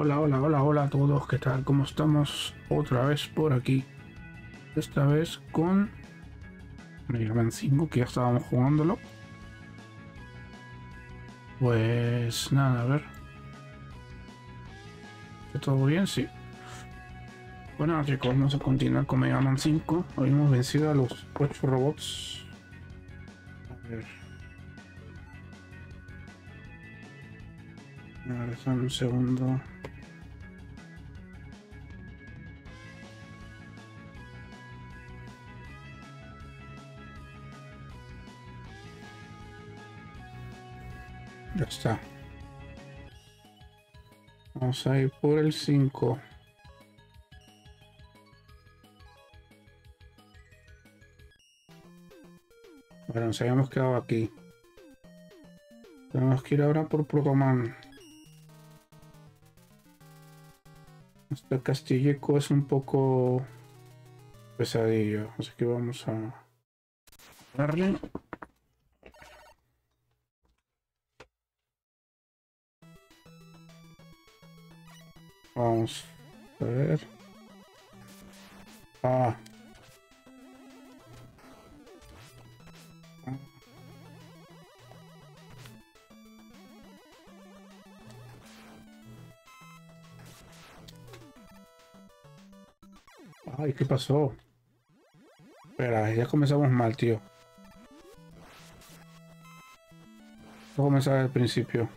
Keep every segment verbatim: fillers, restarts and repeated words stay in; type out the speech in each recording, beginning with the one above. Hola, hola, hola, hola a todos, ¿qué tal? ¿Cómo estamos? Otra vez por aquí. Esta vez con Mega Man cinco, que ya estábamos jugándolo. Pues nada, a ver. ¿Está todo bien? Sí. Bueno, chicos, vamos a continuar con Mega Man cinco. Hoy hemos vencido a los ocho robots. A ver. A ver, dame un segundo. Ya está. Vamos a ir por el cinco. Bueno, nos habíamos quedado aquí. Tenemos que ir ahora por Proto Man. Este castilleco es un poco pesadillo, así que vamos a darle. Vamos a ver. Ah. Ay, ¿qué pasó? Espera, ya comenzamos mal, tío. Vamos a comenzar al principio.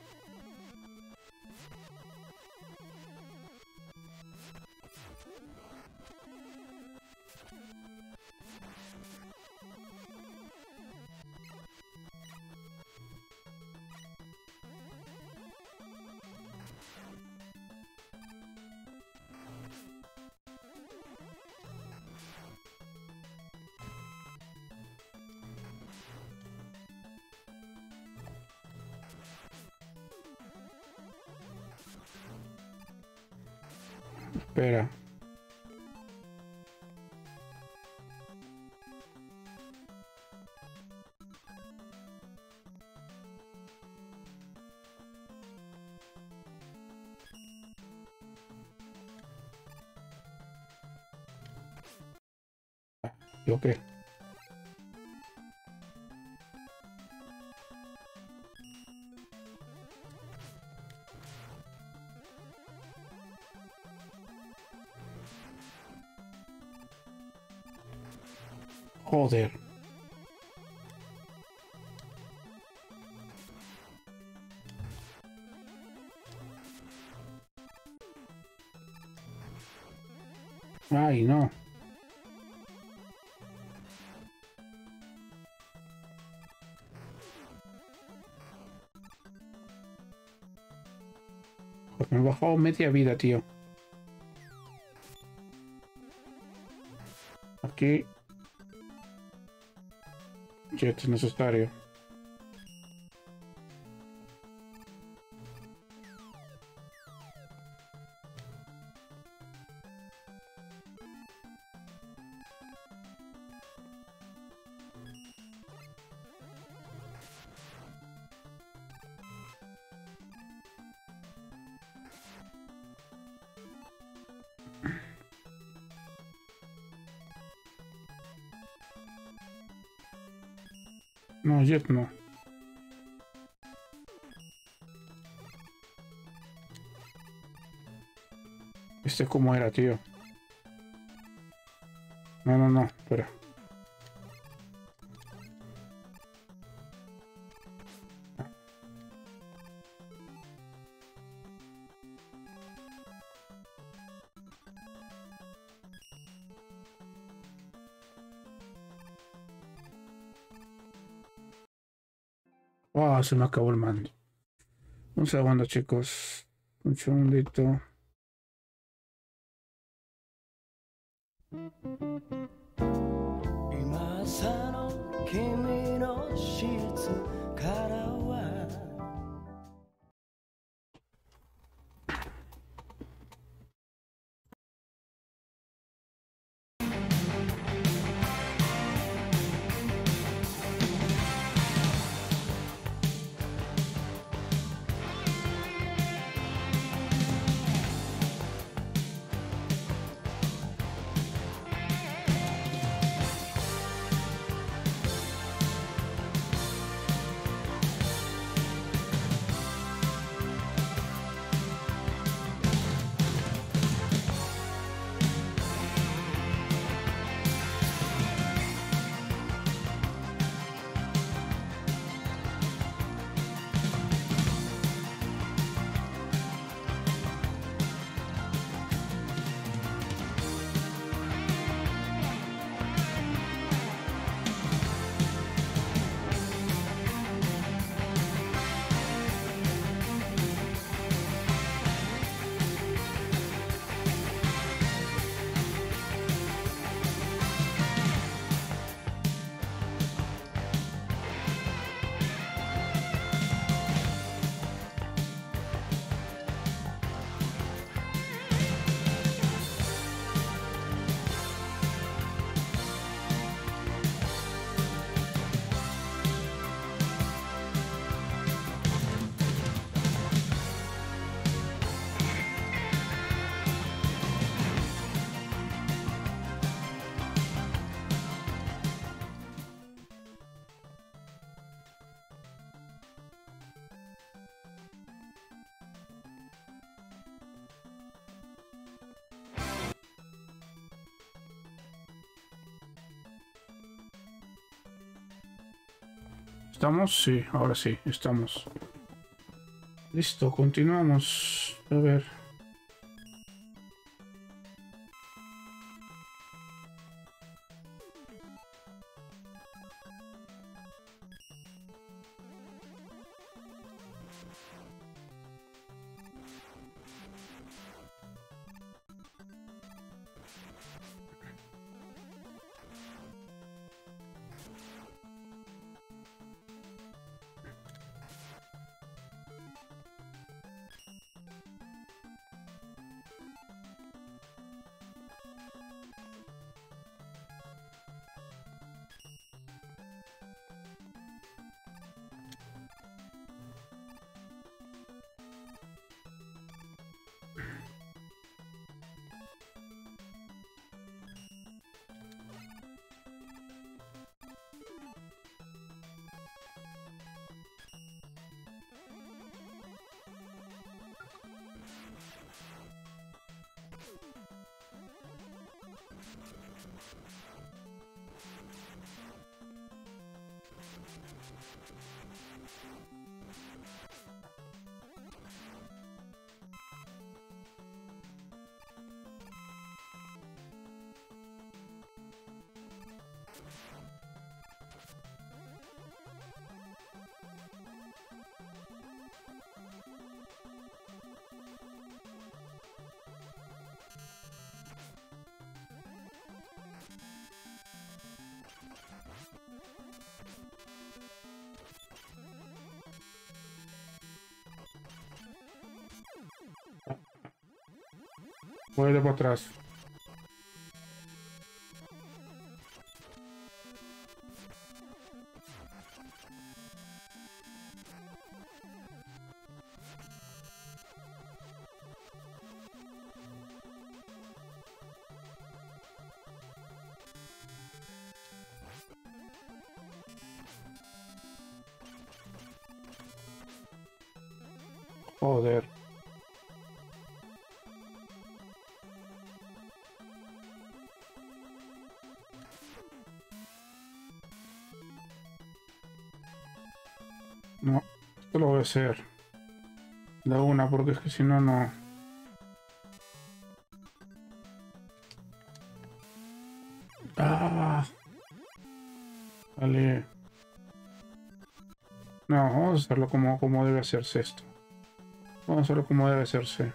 Espera. ¿Yo qué? Joder. Ay, no. Pues me he bajado media vida, tío. Aquí. Es necesario. No, Jet no. Este como era, tío. No, no, no, espera. Oh, se me acabó el mando. Un segundo, chicos. Un segundito. ¿Estamos? Sí, ahora sí, estamos. Listo, continuamos. A ver. Voy de para atrás. Joder. No, esto lo voy a hacer de una, porque es que si no, no. Ah, vale. No, vamos a hacerlo como, como debe hacerse esto. Vamos a hacerlo como debe hacerse.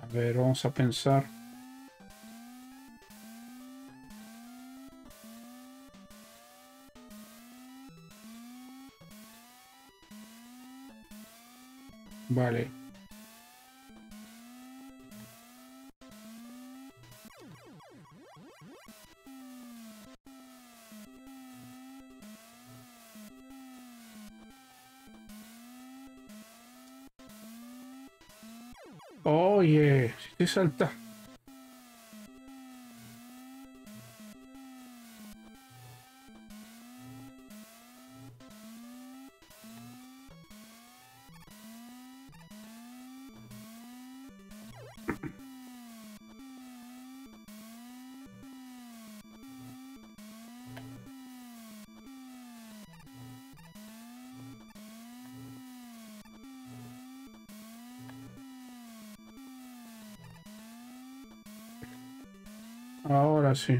A ver, vamos a pensar. Vale. Oye, si te salta. Ahora sí.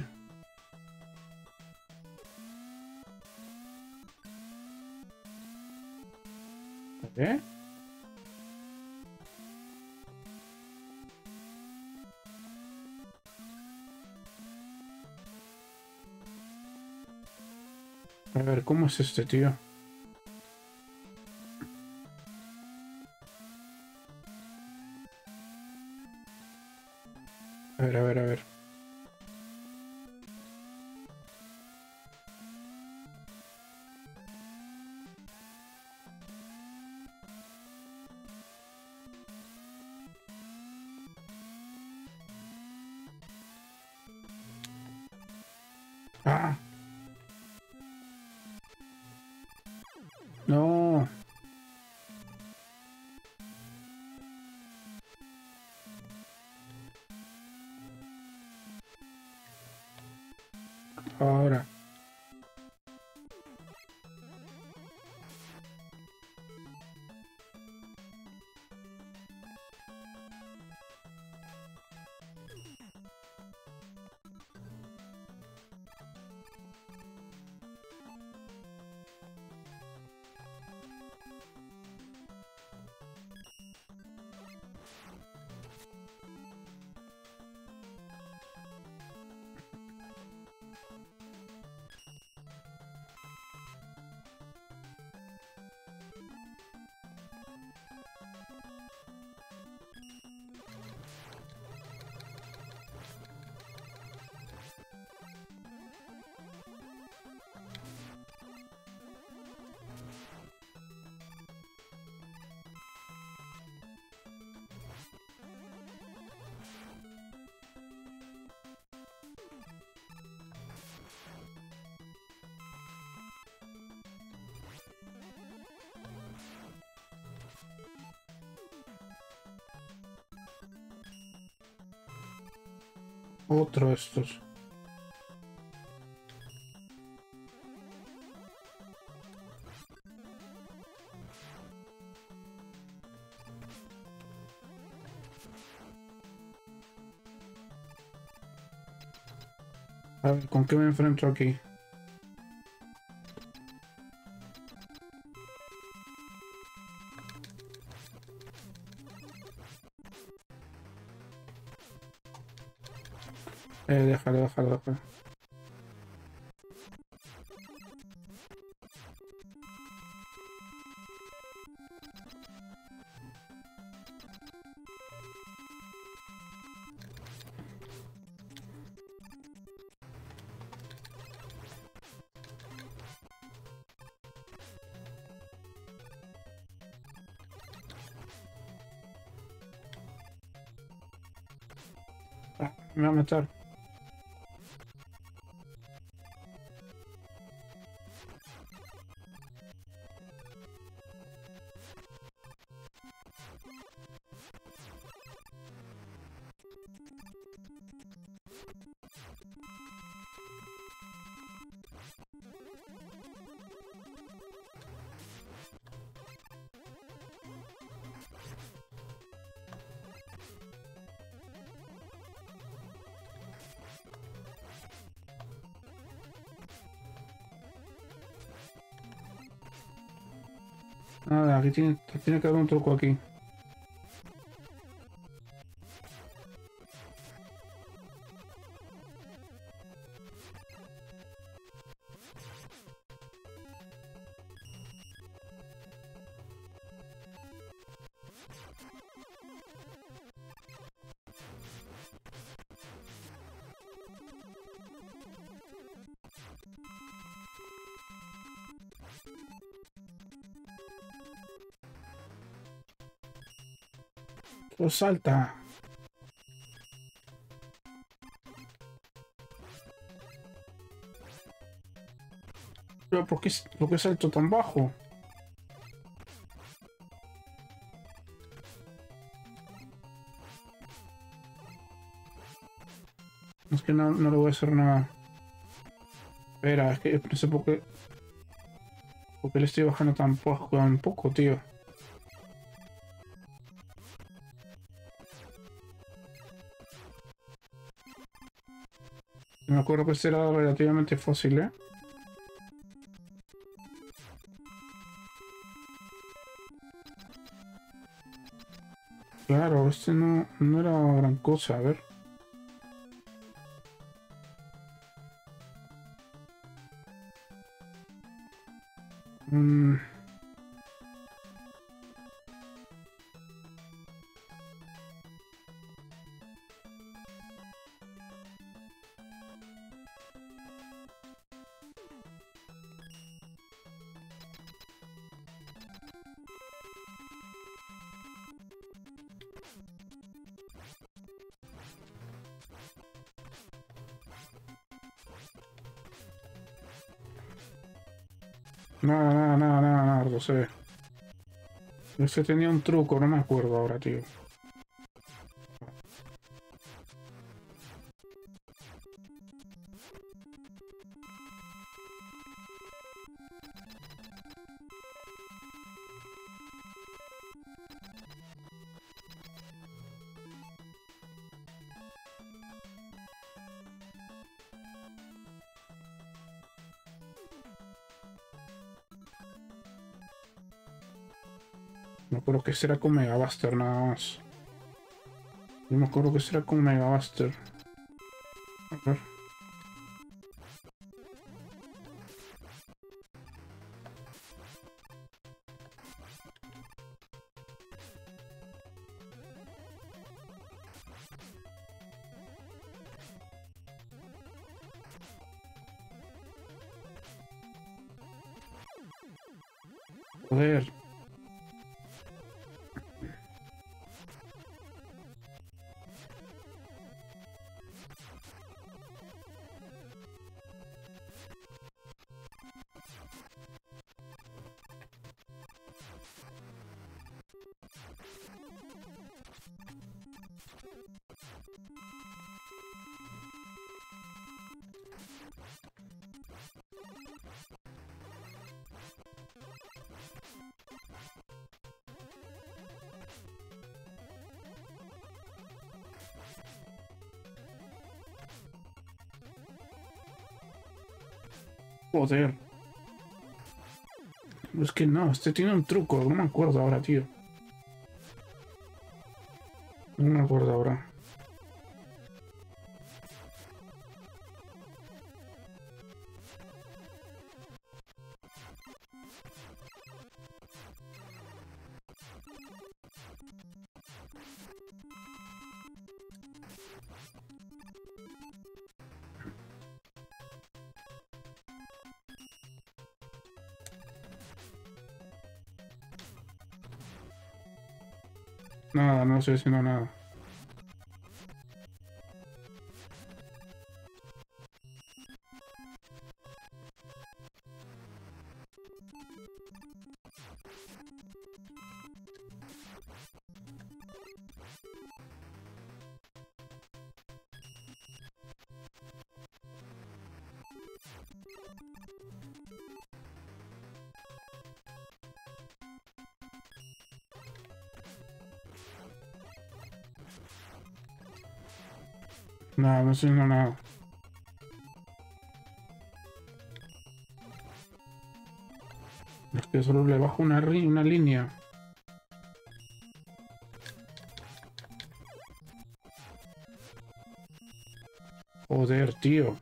¿Eh? A ver, ¿cómo es este tío? A ver, a ver, a ver. Ah. No. Ahora. Otro de estos. A ver, ¿con qué me enfrento aquí? Eh, déjalo, déjalo, déjalo. Ah, me va a matar. Nada, aquí tiene, tiene que haber un truco aquí. Pues salta. Pero ¿por qué, por qué salto tan bajo? Es que no, no le voy a hacer nada. Espera, es que no sé por qué. ¿Por qué le estoy bajando tan poco, tan poco, tío? Me acuerdo que este era relativamente fácil, ¿eh? Claro, este no, no era gran cosa, a ver. Mm. Nada, nada, nada, nada, nada, no sé. Ese tenía un truco, no me acuerdo ahora, tío. Me acuerdo que será con Mega Buster nada más. Yo me acuerdo que será con Mega Buster. A ver. Joder. Joder. Es que no, este tiene un truco, no me acuerdo ahora, tío. No me acuerdo ahora. Nada, no estoy haciendo nada. No, no sé, no, no. Es que solo le bajo una, una línea. Joder, tío.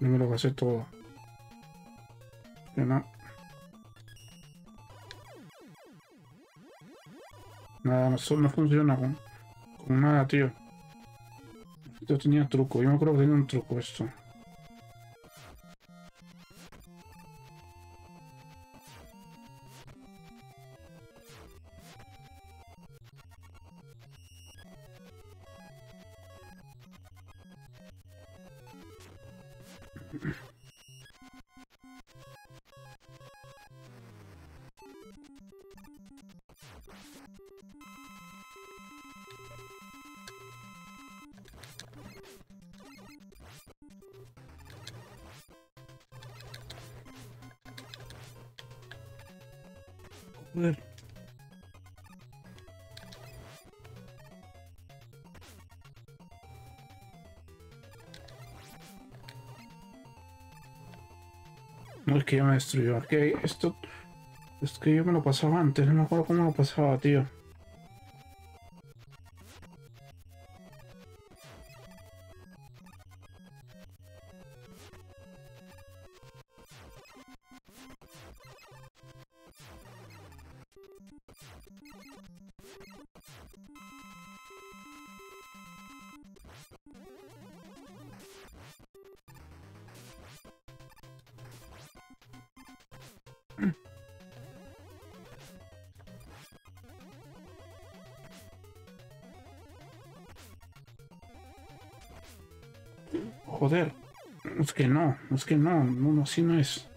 No me lo gasté todo. Pero no. Nada, eso no funciona con, con nada, tío. Esto tenía truco. Yo me acuerdo que tenía un truco esto. Joder. No, es que ya me destruyó. Es que esto... Es que yo me lo pasaba antes. No me acuerdo cómo lo pasaba, tío. Joder, es que no, es que no, no, así no es.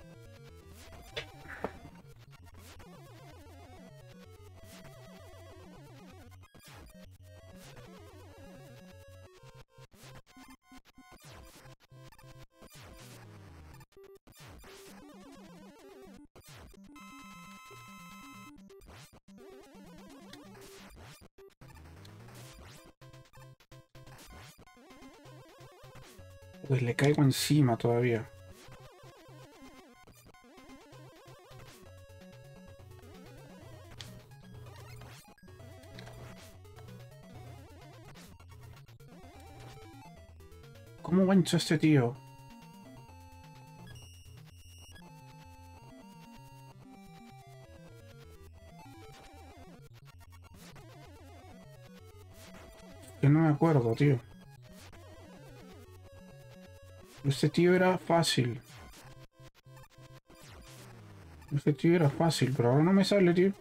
Pues le caigo encima todavía. ¿Cómo gancho este tío? Yo no me acuerdo, tío. Este tío era fácil. Este tío era fácil, pero ahora no me sale, tío.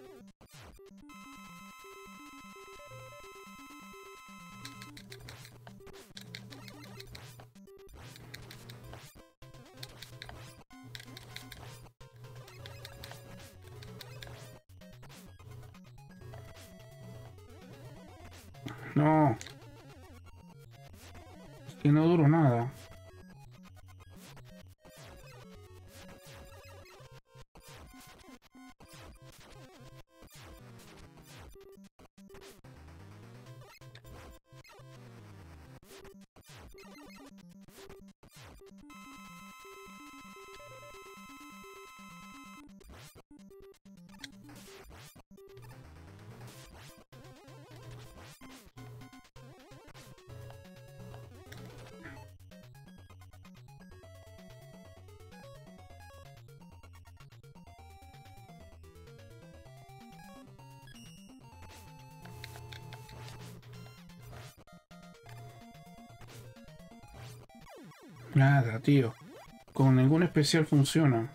No. Es que no duro nada. Nada, tío. Con ningún especial funciona.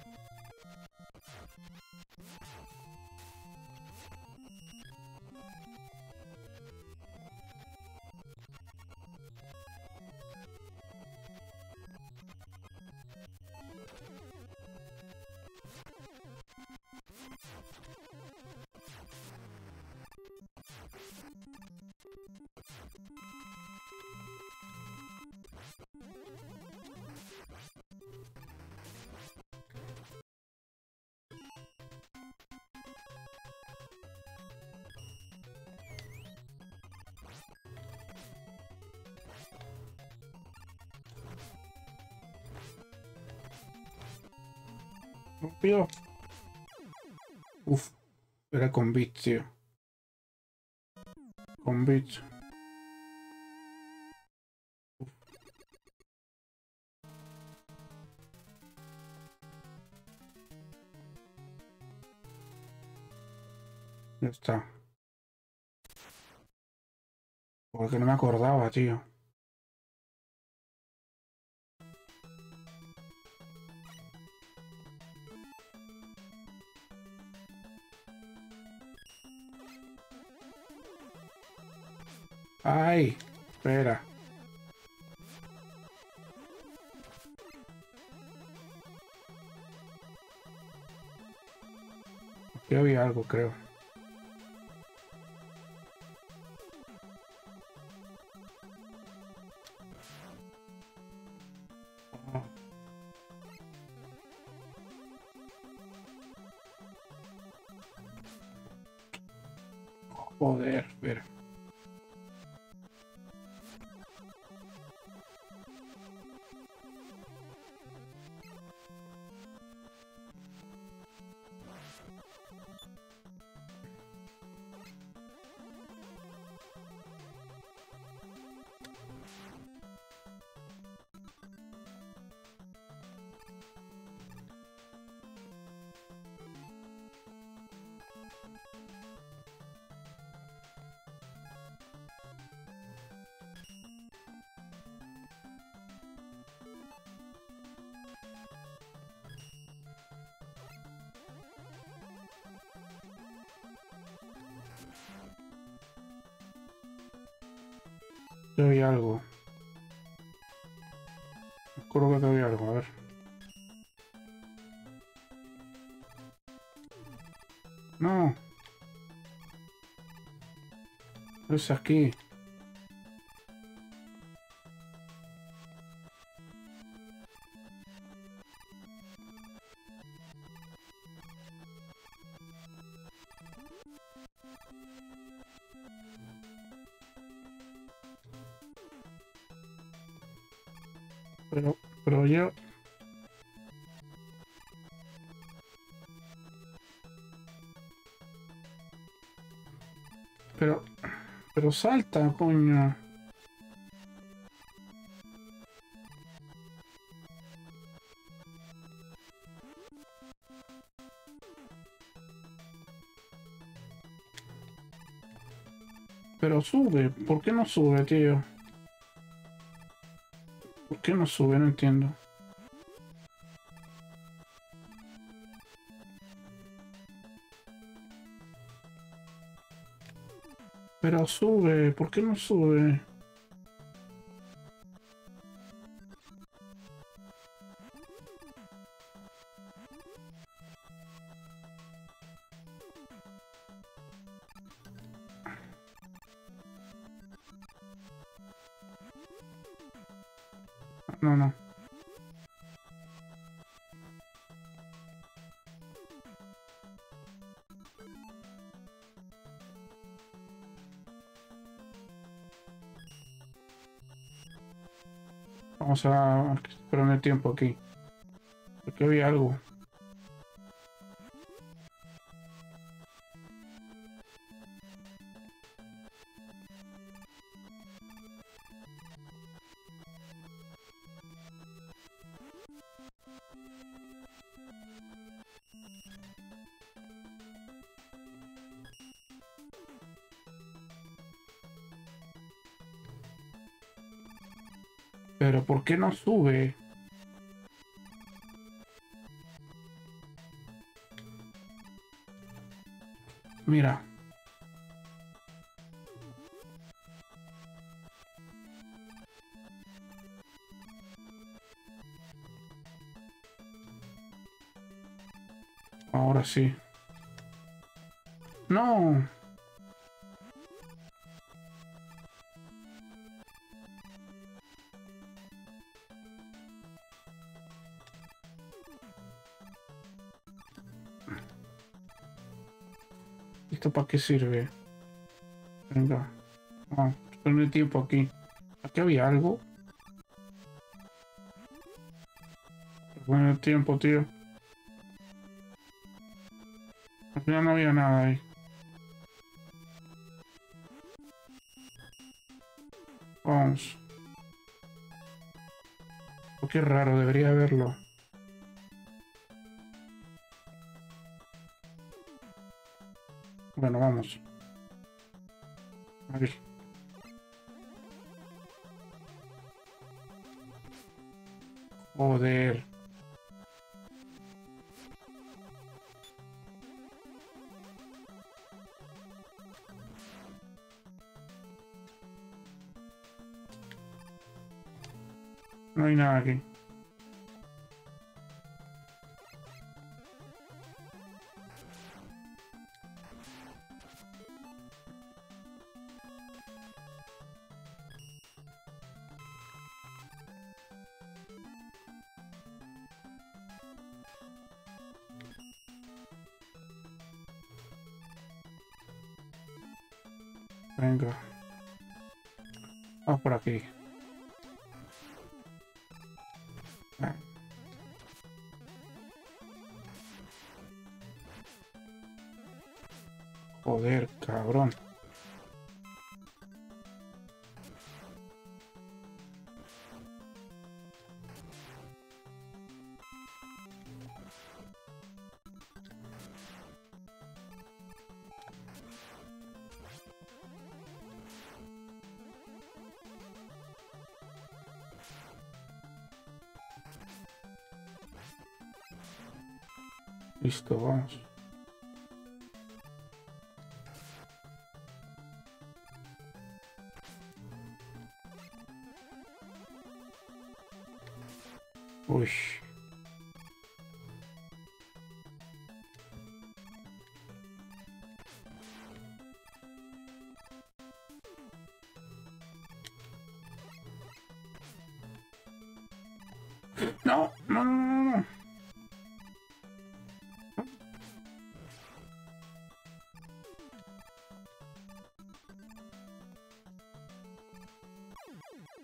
Tío. Uf, era con beat, tío. Con beat. Uf. Ya está. Porque no me acordaba, tío. Ay, espera. Aquí había algo, creo. Joder, espera. que había algo. Me acuerdo que había algo, a ver. No. No es aquí. Pero, pero yo... Pero... Pero salta, coño. Pero sube. ¿Por qué no sube, tío? ¿Por qué no sube? No entiendo. Pero sube, ¿por qué no sube? No, no. Vamos a esperar el tiempo aquí. Porque había algo. Pero ¿por qué no sube? Mira. Ahora sí. No. ¿Esto para qué sirve? Venga, vamos, no hay tiempo aquí. Aquí había algo. Bueno, el tiempo, tío. Al final no había nada ahí. Vamos. Oh, qué raro, debería haberlo. Bueno, vamos. Ahí. Joder. No hay nada aquí. Venga, vamos por aquí. Joder, cabrón. Listo, vamos. Uy. No, no, no, no, no.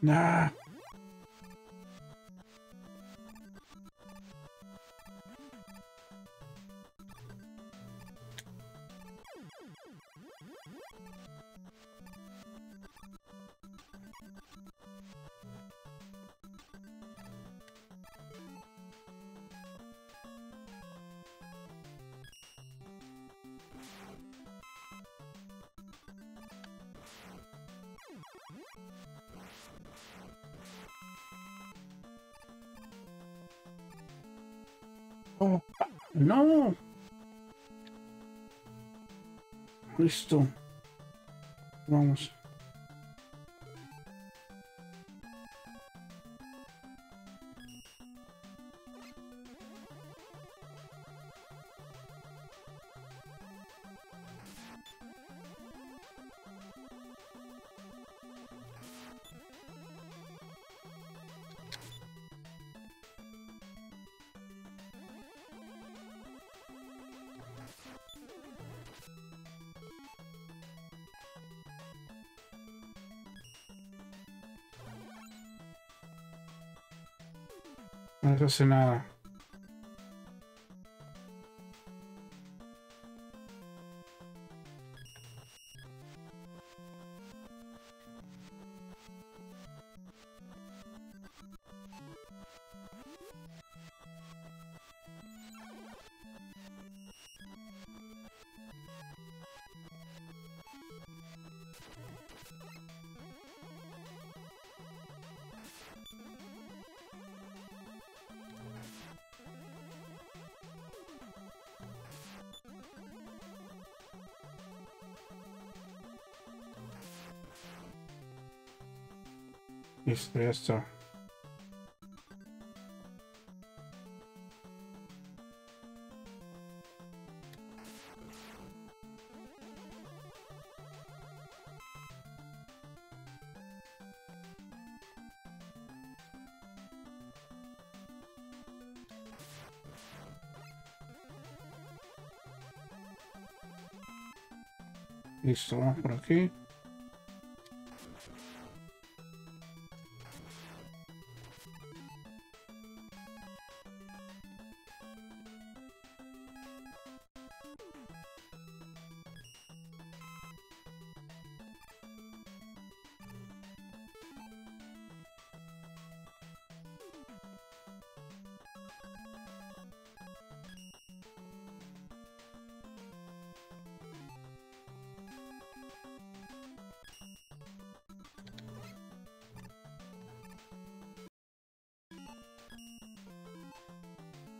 Nah. Oh, no! Listo. Vamos. No hace nada. Listo, ya está. Listo, vamos por aquí.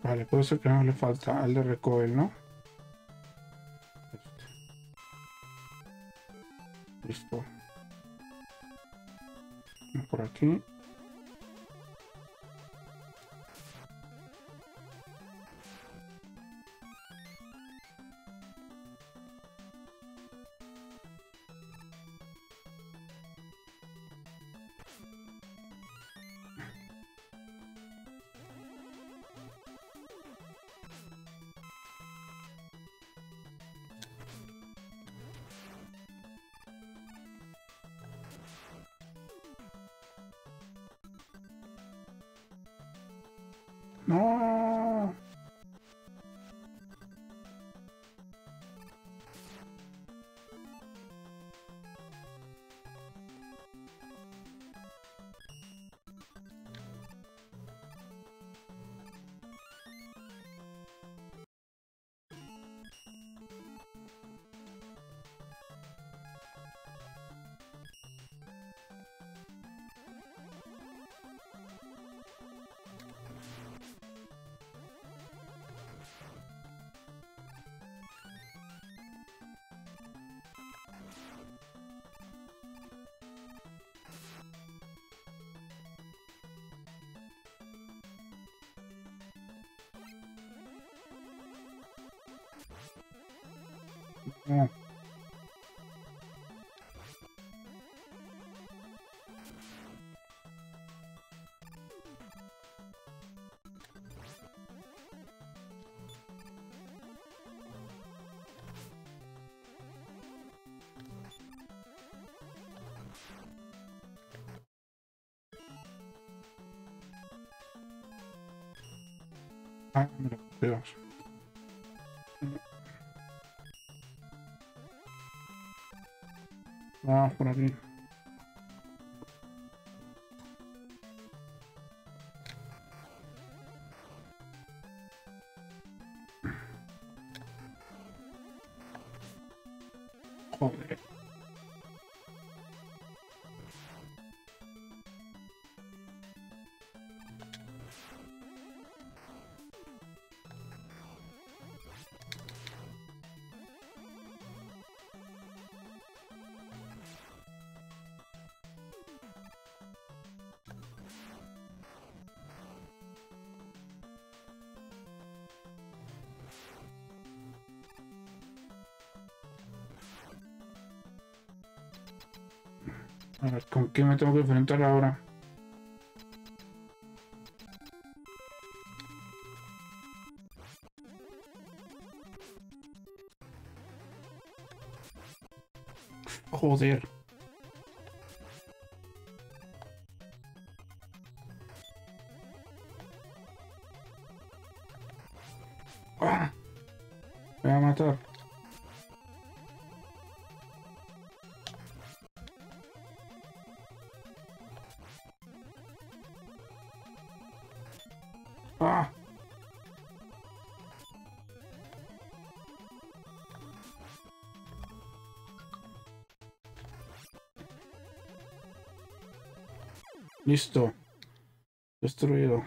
Vale, puede ser que no le falta al de recoil, ¿no? Listo. Vamos por aquí. No. Yeah. Ai, meu Deus. Lá, por ali. Joder. A ver, ¿con qué me tengo que enfrentar ahora? Joder. ¡Ah! Me va a matar. Ah. Listo. Destruido.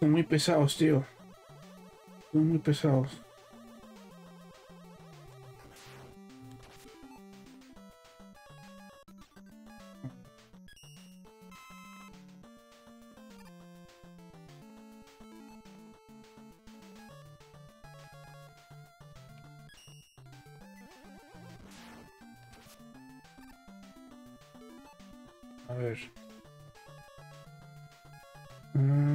Son muy pesados, tío. Son muy pesados. A ver. Mm.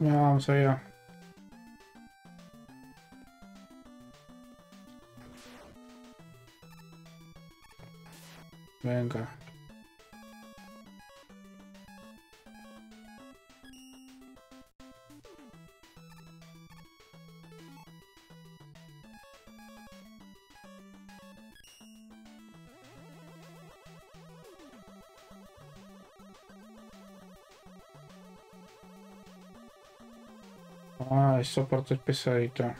No, vamos allá. Venga. Ah, esta parte es pesadita.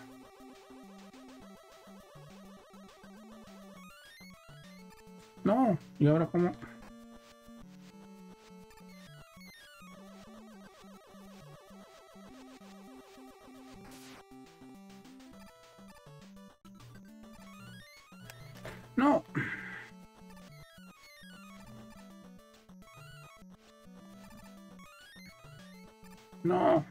No, y ahora como... No. No.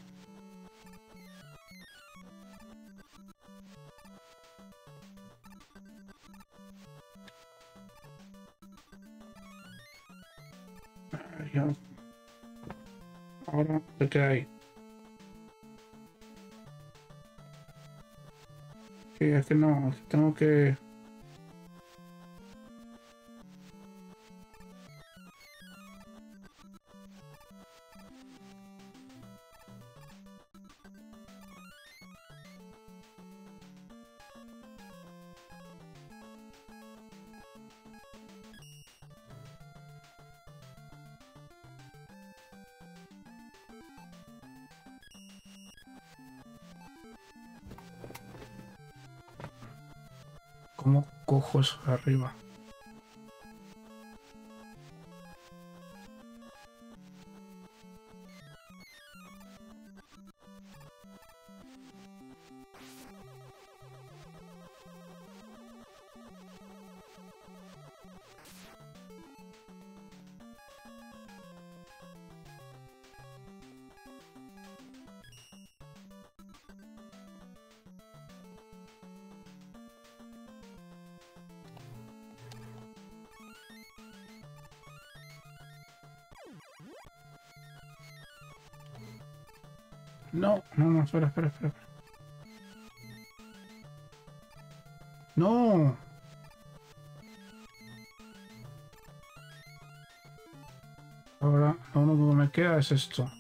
Ahora, ¿de qué hay? Sí, es que no, tengo que... ¿Cómo cojo eso de arriba? No, no, no, espera, espera, espera. No. Ahora, lo único que me queda es esto.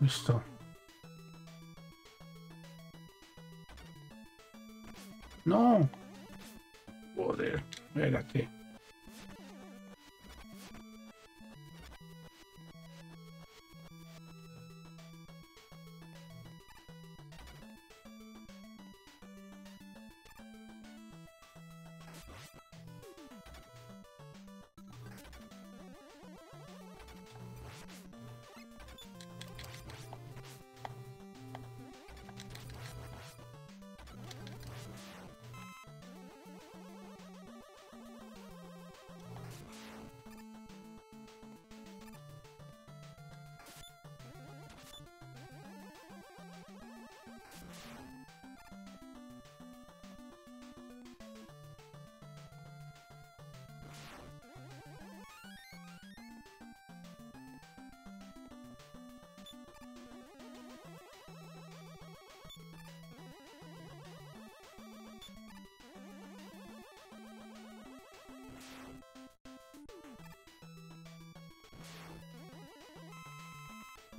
Listo. No. Joder, espérate.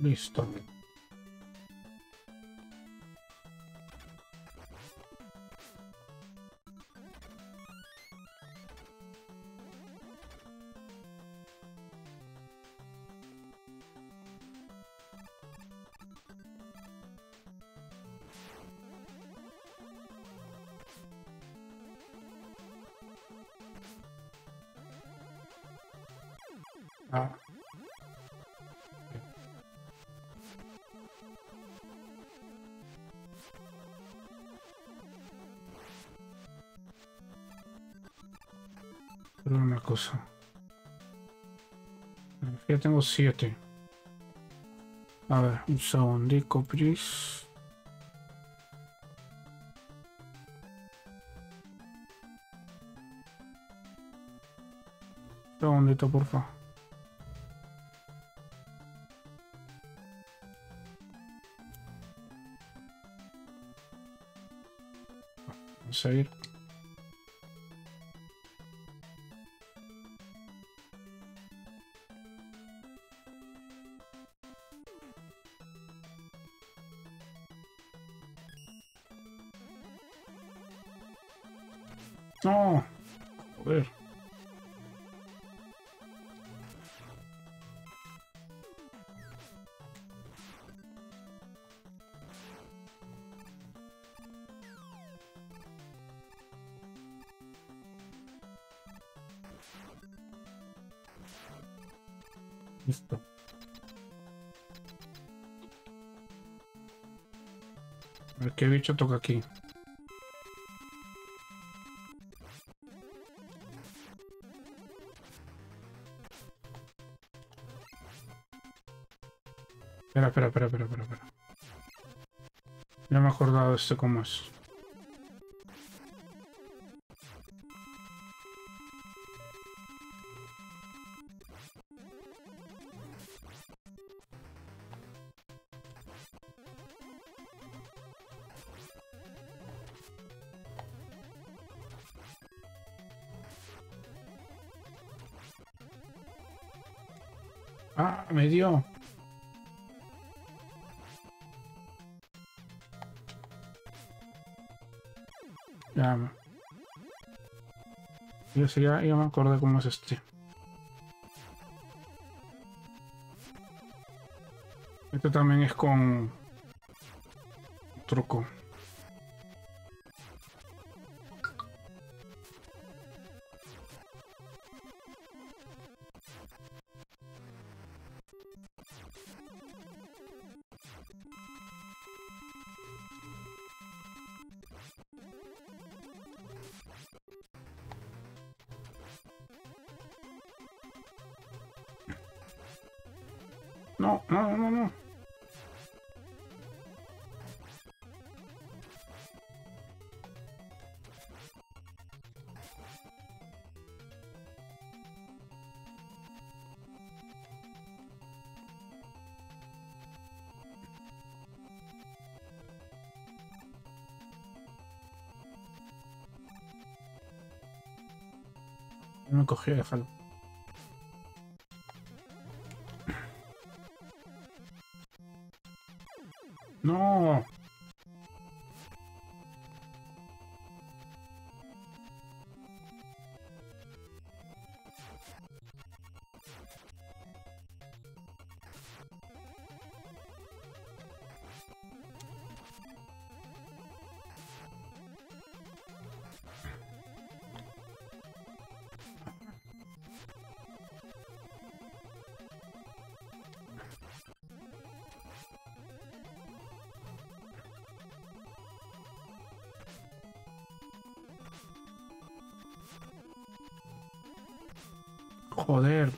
Listo. Ah. Pero una cosa. Ya tengo siete. A ver, un segundico, please. Un segundito, porfa. Vamos a ir. No, joder. Listo. A ver qué bicho toca aquí. Espera, espera, espera, espera, espera, espera. Ya me he acordado de este cómo es. Ah, me dio. Ya me... Yo ya, ya me acordé cómo es este. Este también es con... truco. No, no, no, no. No me cogió, déjalo. No. Joder.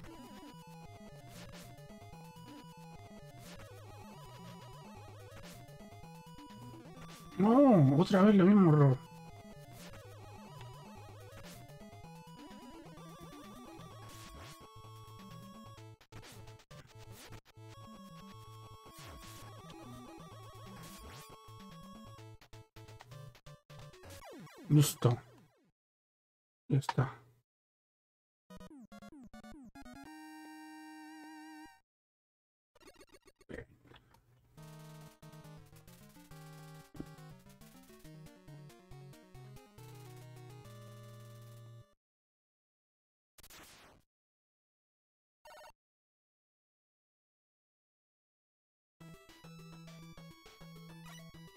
No, otra vez lo mismo error. Listo. Ya está.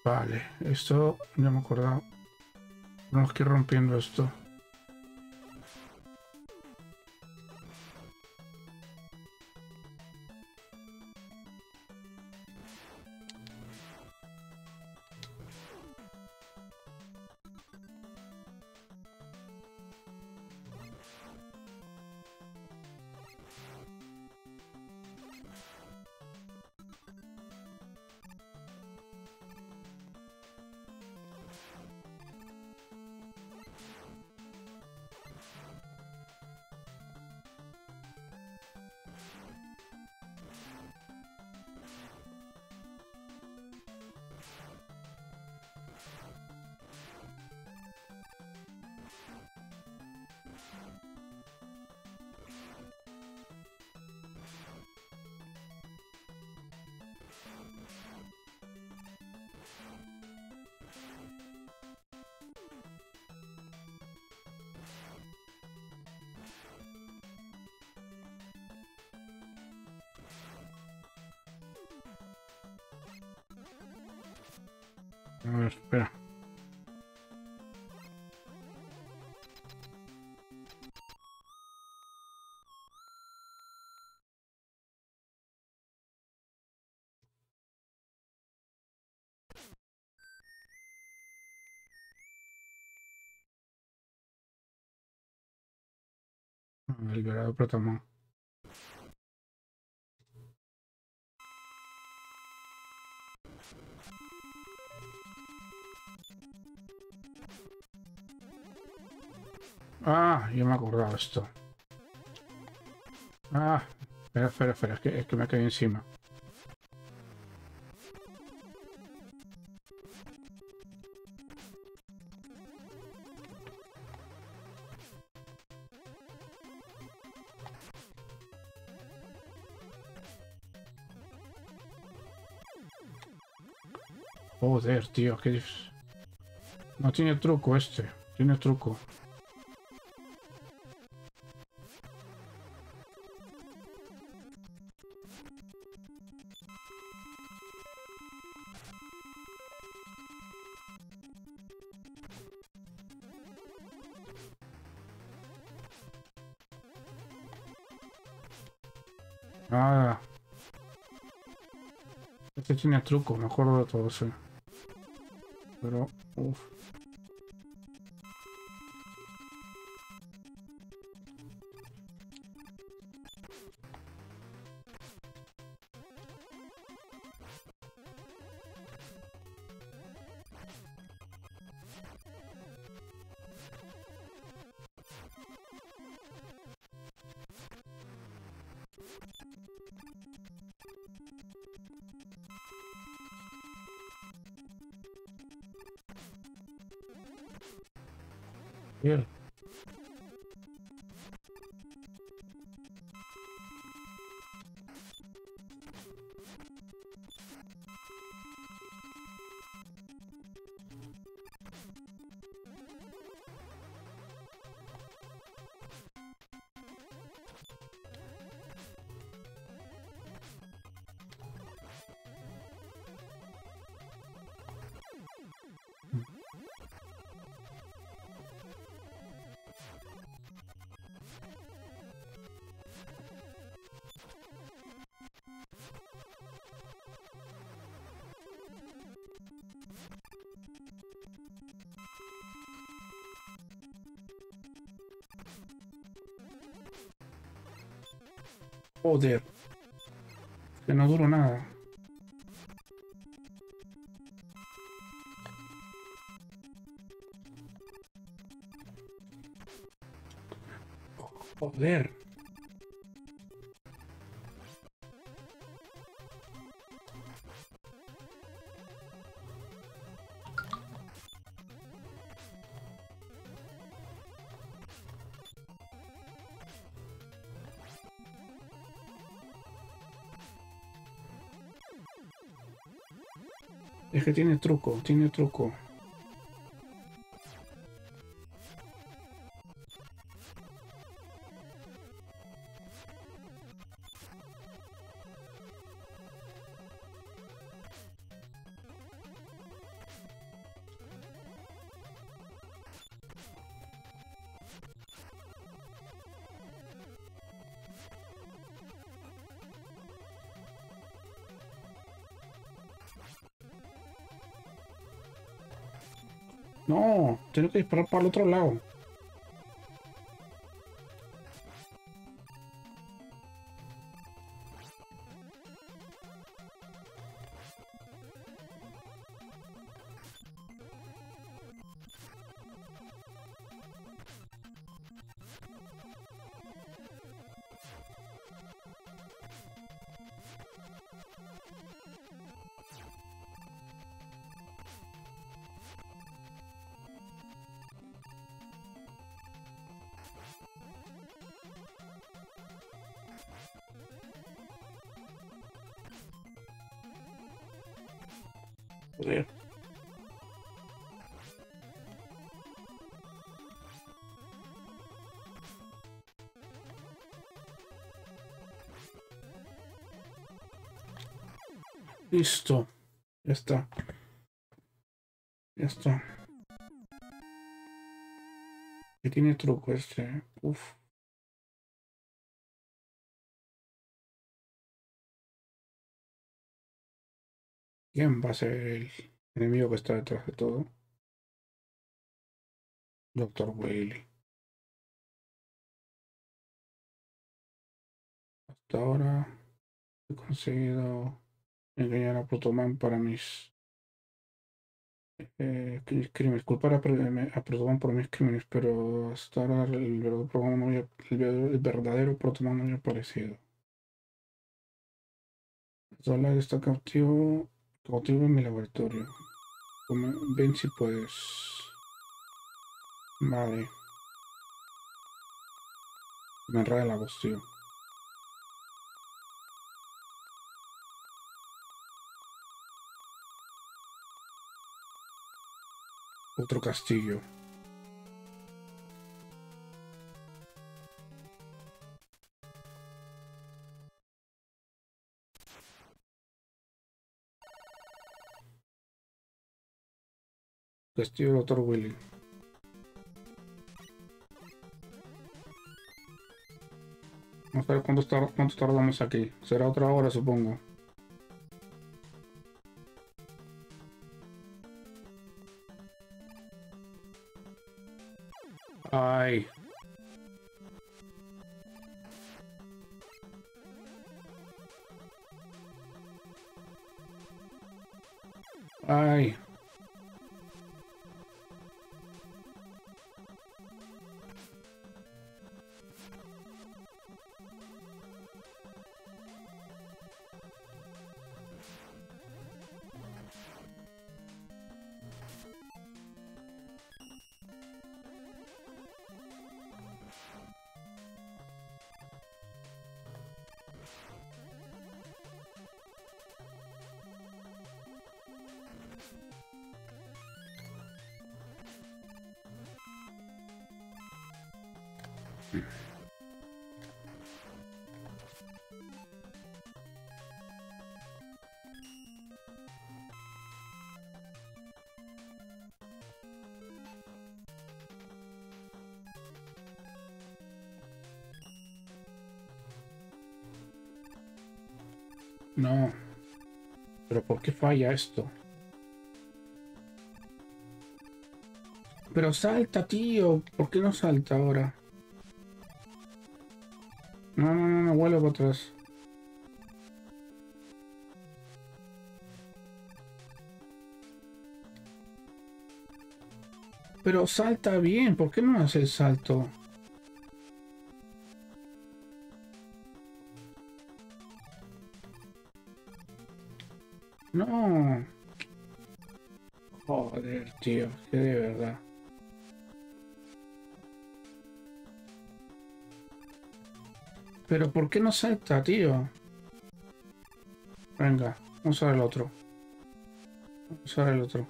Vale, esto ya me he acordado. Tenemos que ir rompiendo esto. A ver, espera. Liberado Proto Man. Ah, yo me he acordado esto. Ah, espera, espera, espera, es que, es que me caí encima. Joder, tío, que no tiene truco este, tiene truco. Ah, este tiene truco, me acuerdo de todo, sí. Pero, uff. Bien. Joder, que no duro nada. Joder. Es que tiene truco, tiene truco. No, tengo que disparar para el otro lado. Joder. Listo. Ya está. esto. Que tiene truco este, ¿eh? Uf. ¿Quién va a ser el enemigo que está detrás de todo? Doctor Willy. Hasta ahora he conseguido engañar a Proto Man para mis eh, crímenes, culpar a, a Proto Man por mis crímenes, pero hasta ahora el verdadero Proto Man no había, el verdadero Proto Man no había aparecido. Solar está cautivo, cautivo en mi laboratorio. Ven si puedes. Vale. Me enreda la voz, tío. Otro castillo. Castillo del Doctor Willy. Vamos a ver cuánto, tar cuánto tardamos aquí. Será otra hora, supongo. Ay. Ay. No, pero ¿por qué falla esto? Pero salta, tío. ¿Por qué no salta ahora? No, no, no, no, vuelvo para atrás. Pero salta bien. ¿Por qué no hace el salto? No. Joder, tío. Que de verdad. Pero ¿por qué no salta, tío? Venga, vamos a ver el otro. Vamos a ver el otro.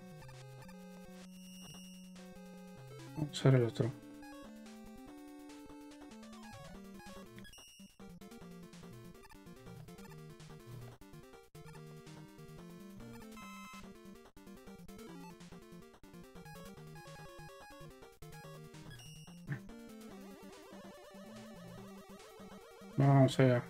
Vamos a ver el otro. Vamos allá.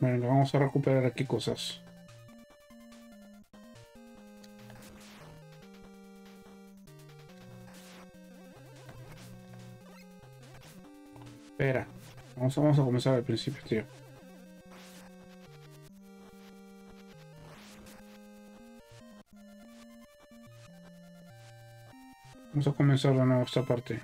Venga, vamos a recuperar aquí cosas. Espera, vamos, vamos a comenzar al principio, tío. Vamos a comenzar de nuevo esta parte.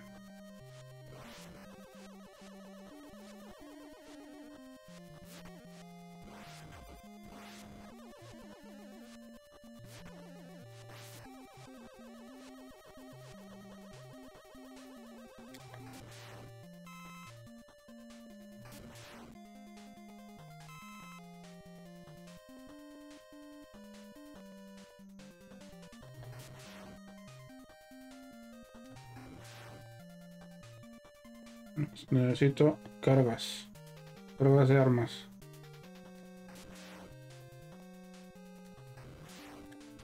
Necesito cargas. Cargas de armas.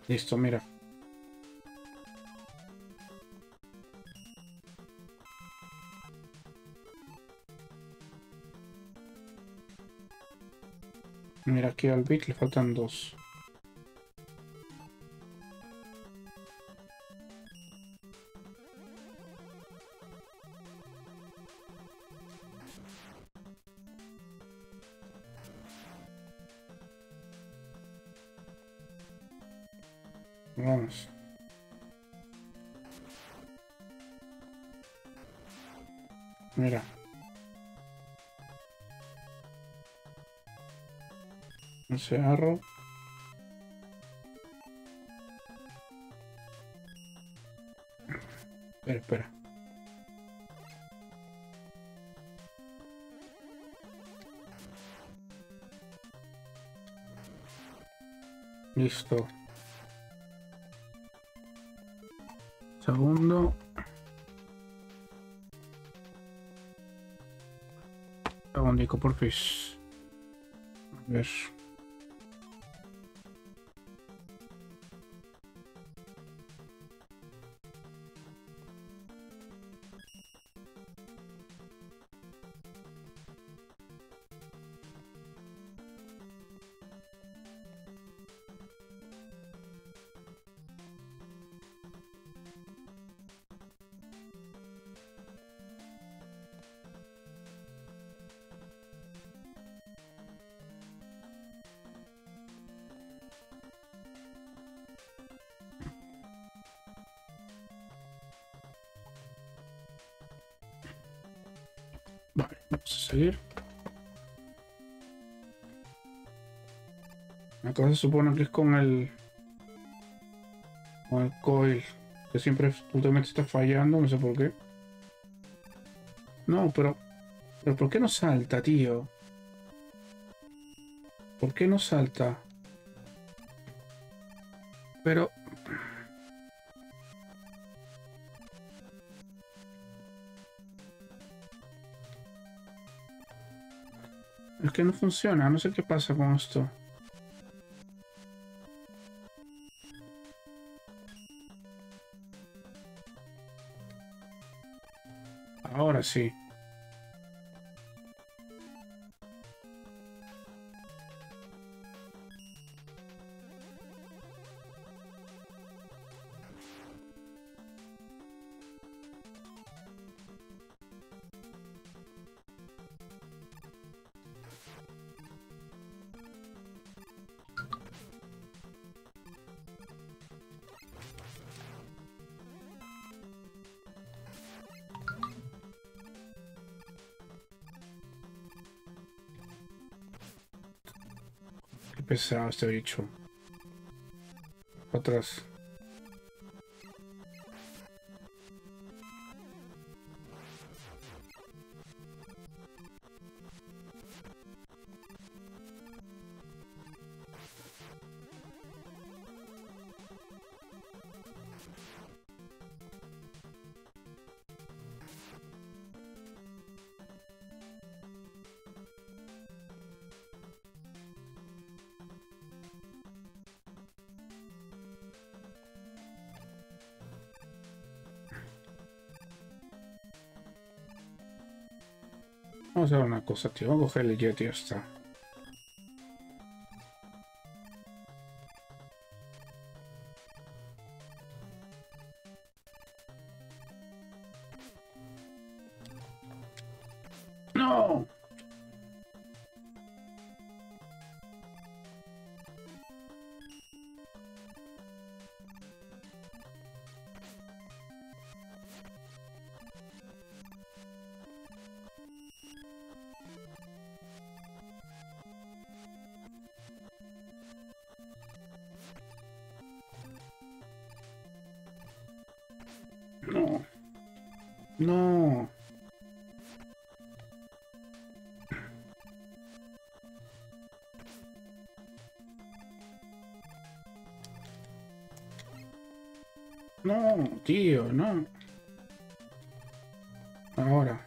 Listo, mira. Mira, aquí al Bit le faltan dos. Vamos. Mira. Un cerro. Espera, espera. Listo. Segundo. Segundico, por fin. A ver. Vale, vamos a seguir. Acá se supone que es con el con el coil, que siempre totalmente está fallando, no sé por qué. No, pero pero ¿por qué no salta, tío? ¿Por qué no salta? Pero es que no funciona, no sé qué pasa con esto. Ahora sí. Pesado este bicho. Atrás. Vamos a hacer una cosa, tío. Vamos a coger el Yeti, ya está. ¡No! No, no, no, tío, no. Ahora.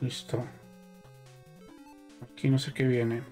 Listo. Aquí no sé qué viene.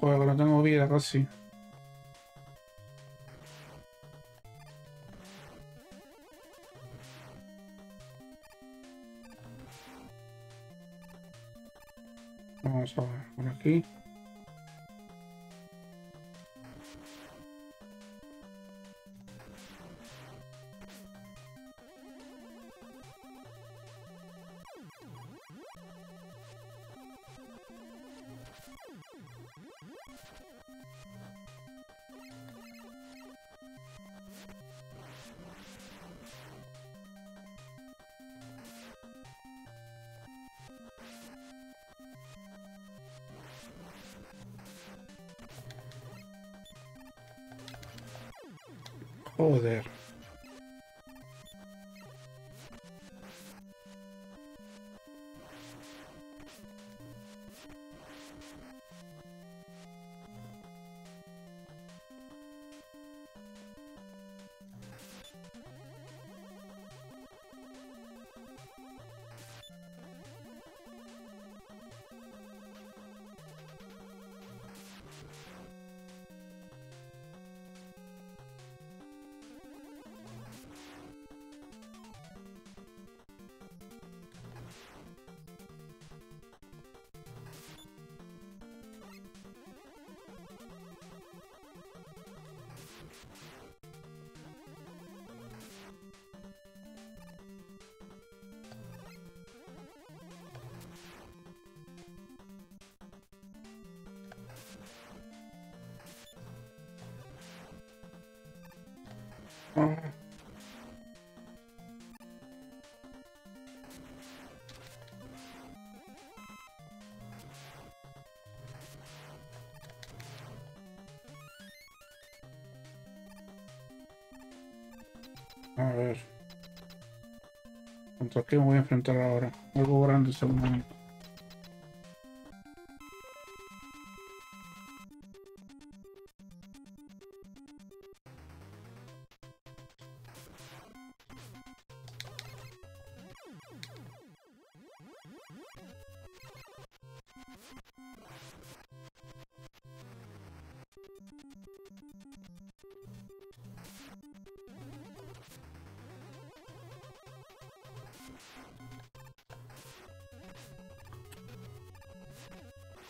Joder, no tengo vida casi. Vamos a ver, por aquí. Joder. Oh. A ver, ¿contra qué me voy a enfrentar ahora? Algo grande seguramente.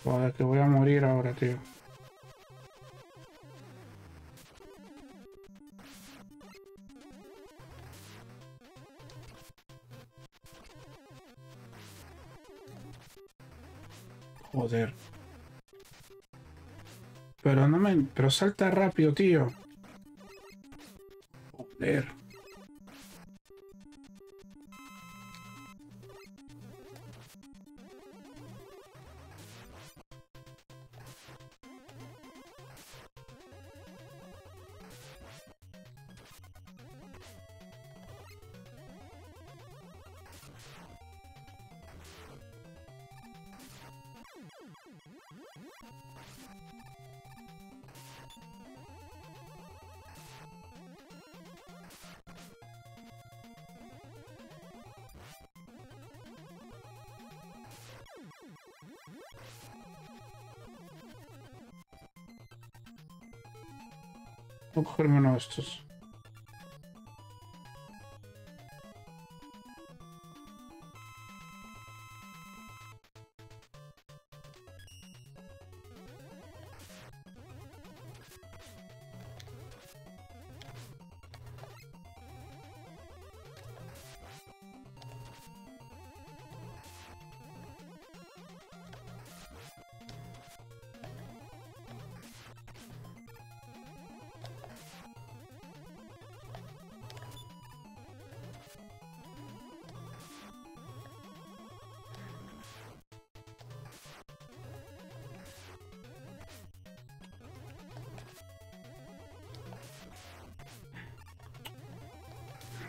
Joder, que voy a morir ahora, tío. Joder. Pero no me... Pero salta rápido, tío. Joder. Voy a cogerme uno de estos.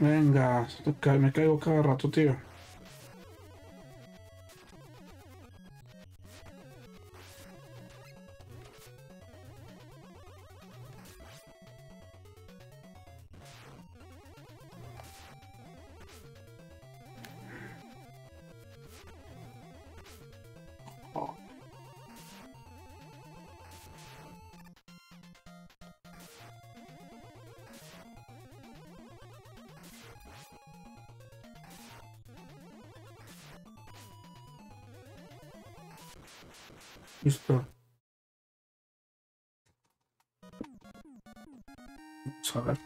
Venga, me caigo cada rato, tío. Listo. Vamos a ver.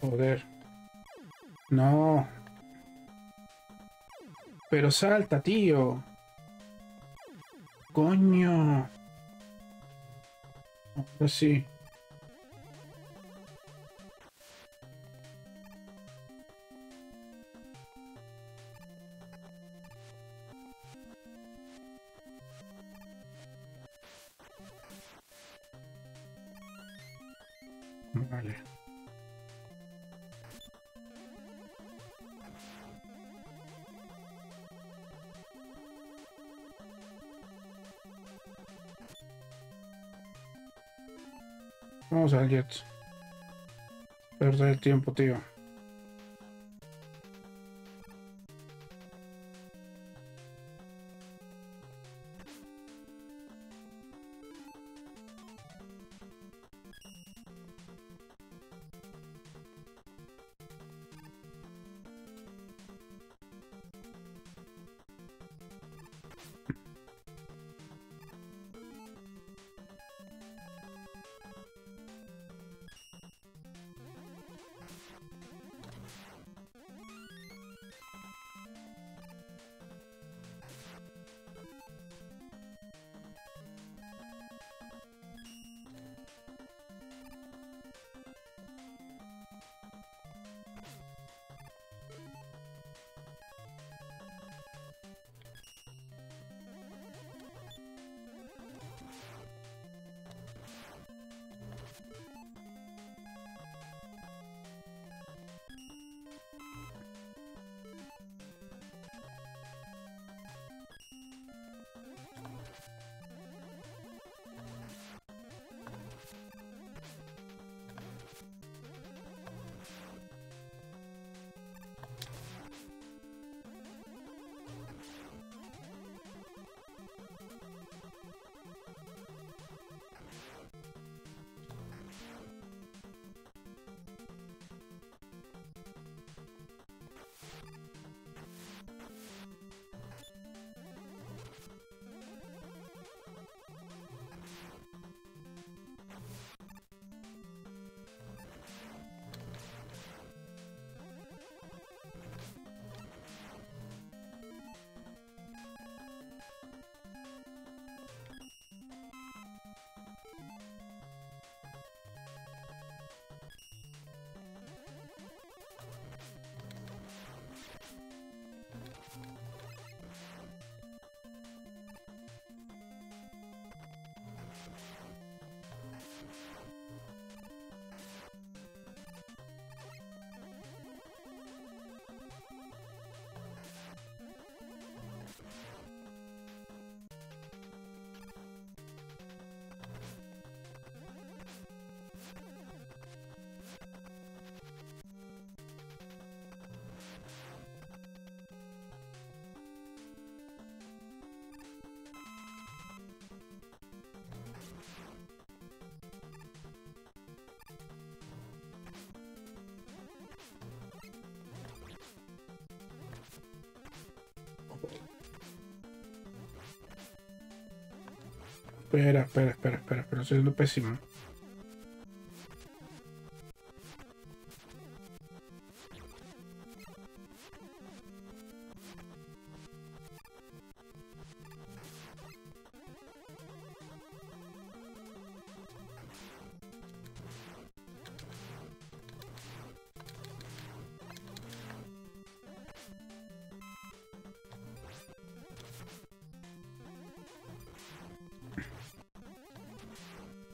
Joder. No. Pero salta, tío. Coño. Ahora sí. Vamos al jet. Perder el tiempo, tío. Espera, espera, espera, espera, pero estoy siendo pésimo.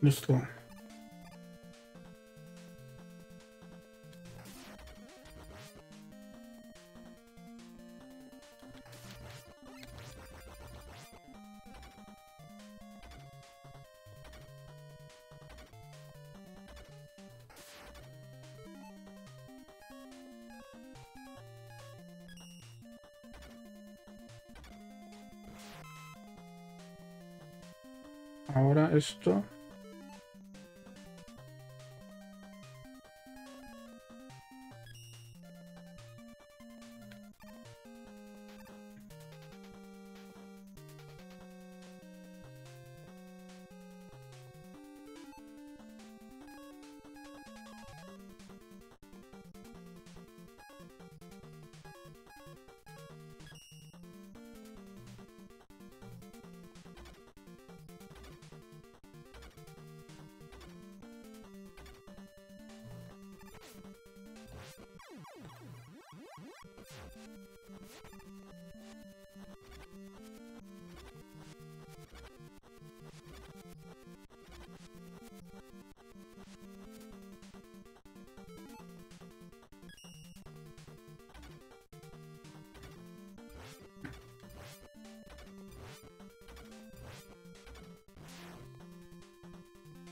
Listo. Ahora esto.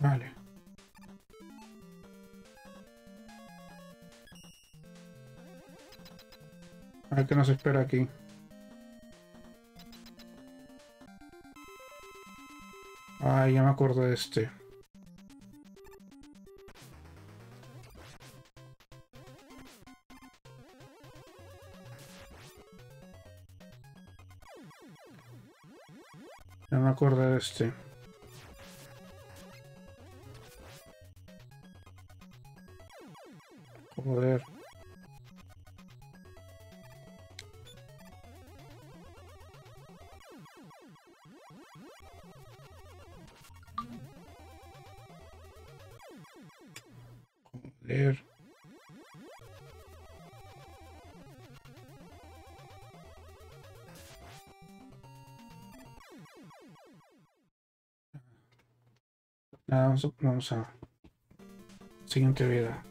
Vale. A ver qué nos espera aquí. Ay, ya me acuerdo de este. Ya me acuerdo de este. Joder. Joder. Nada, vamos a, vamos a siguiente vida.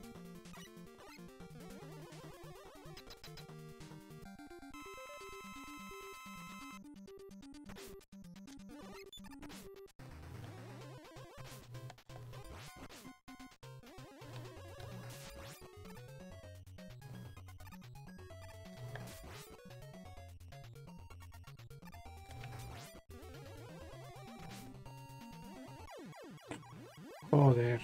Joder.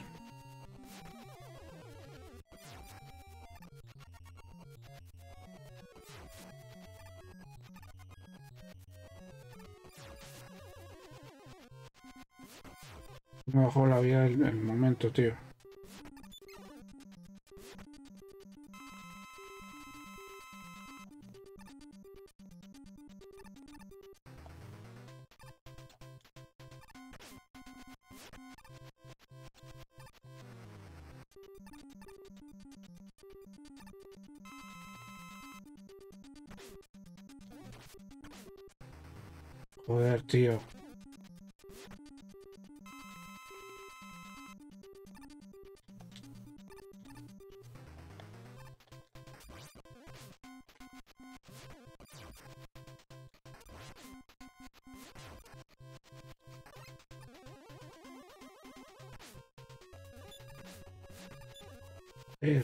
Me bajó la vida el, el momento, tío. Joder, tío. Eh.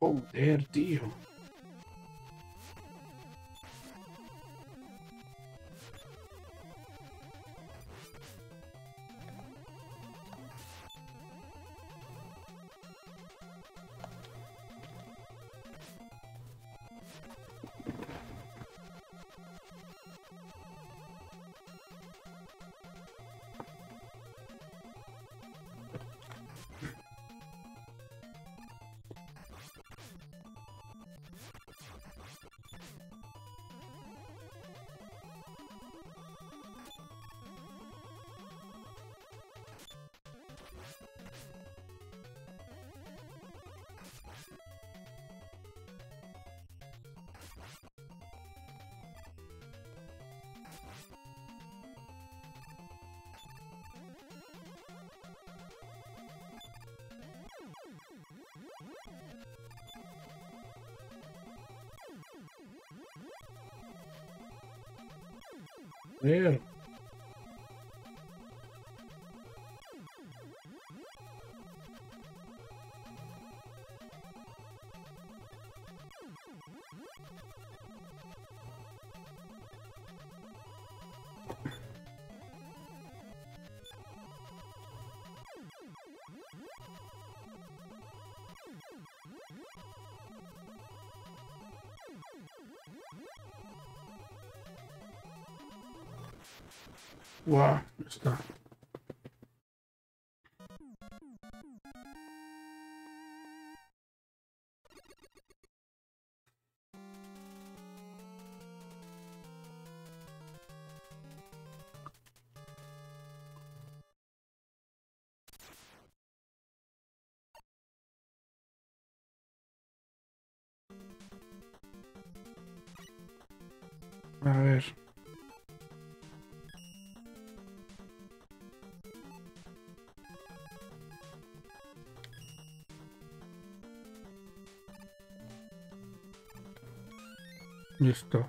Joder, tío. Damn. Wow, está. A ver. Listo.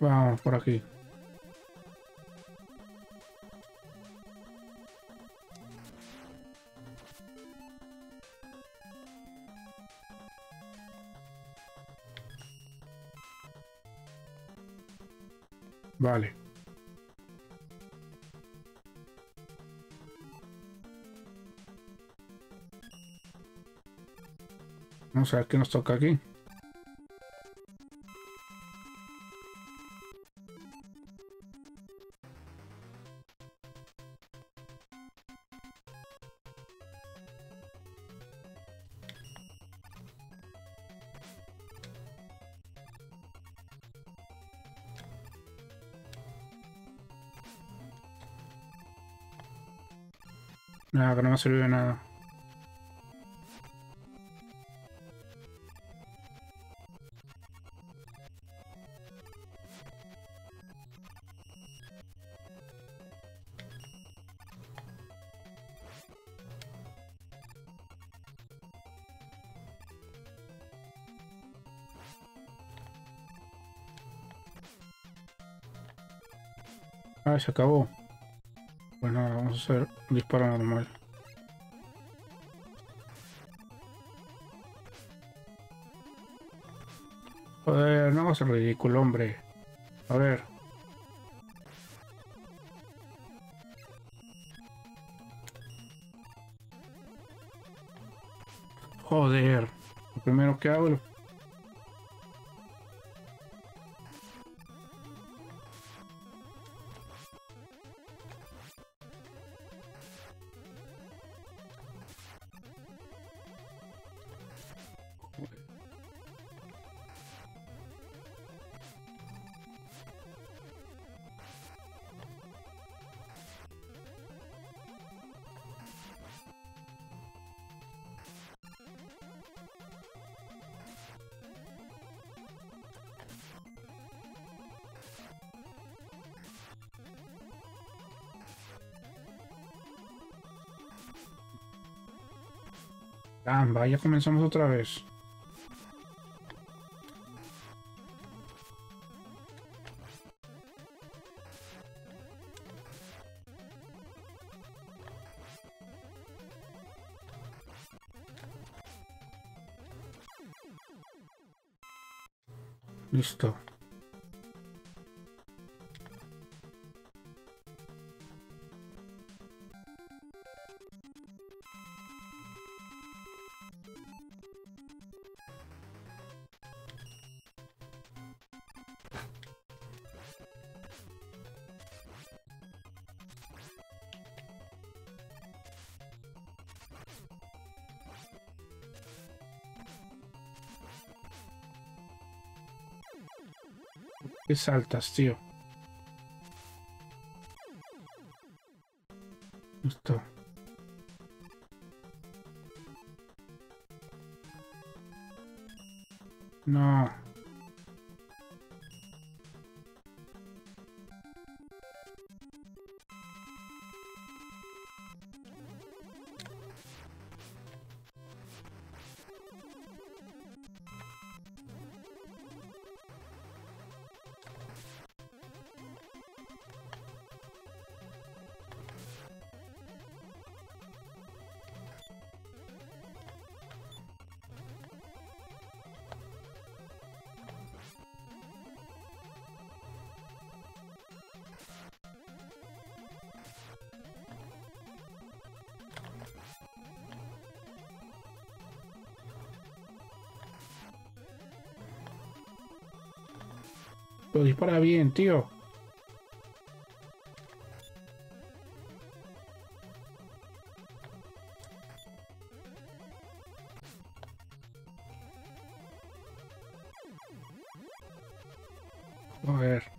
Vamos por aquí. Vale. Vamos a ver qué nos toca aquí. Nada, que no me sirve de nada. Ah, se acabó. Pues nada, vamos a hacer un disparo normal. Joder, no hagas el ridículo, hombre. A ver. Joder. Lo primero que hago es... Caramba, ya comenzamos otra vez. Listo. ¿Qué saltas, tío? Listo. No. Pero dispara bien, tío. A ver.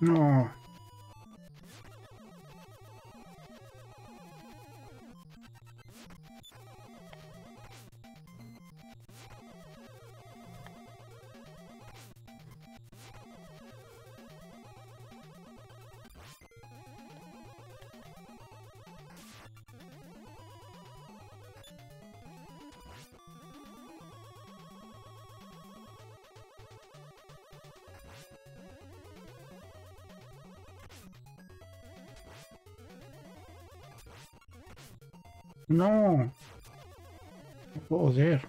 No. No, joder.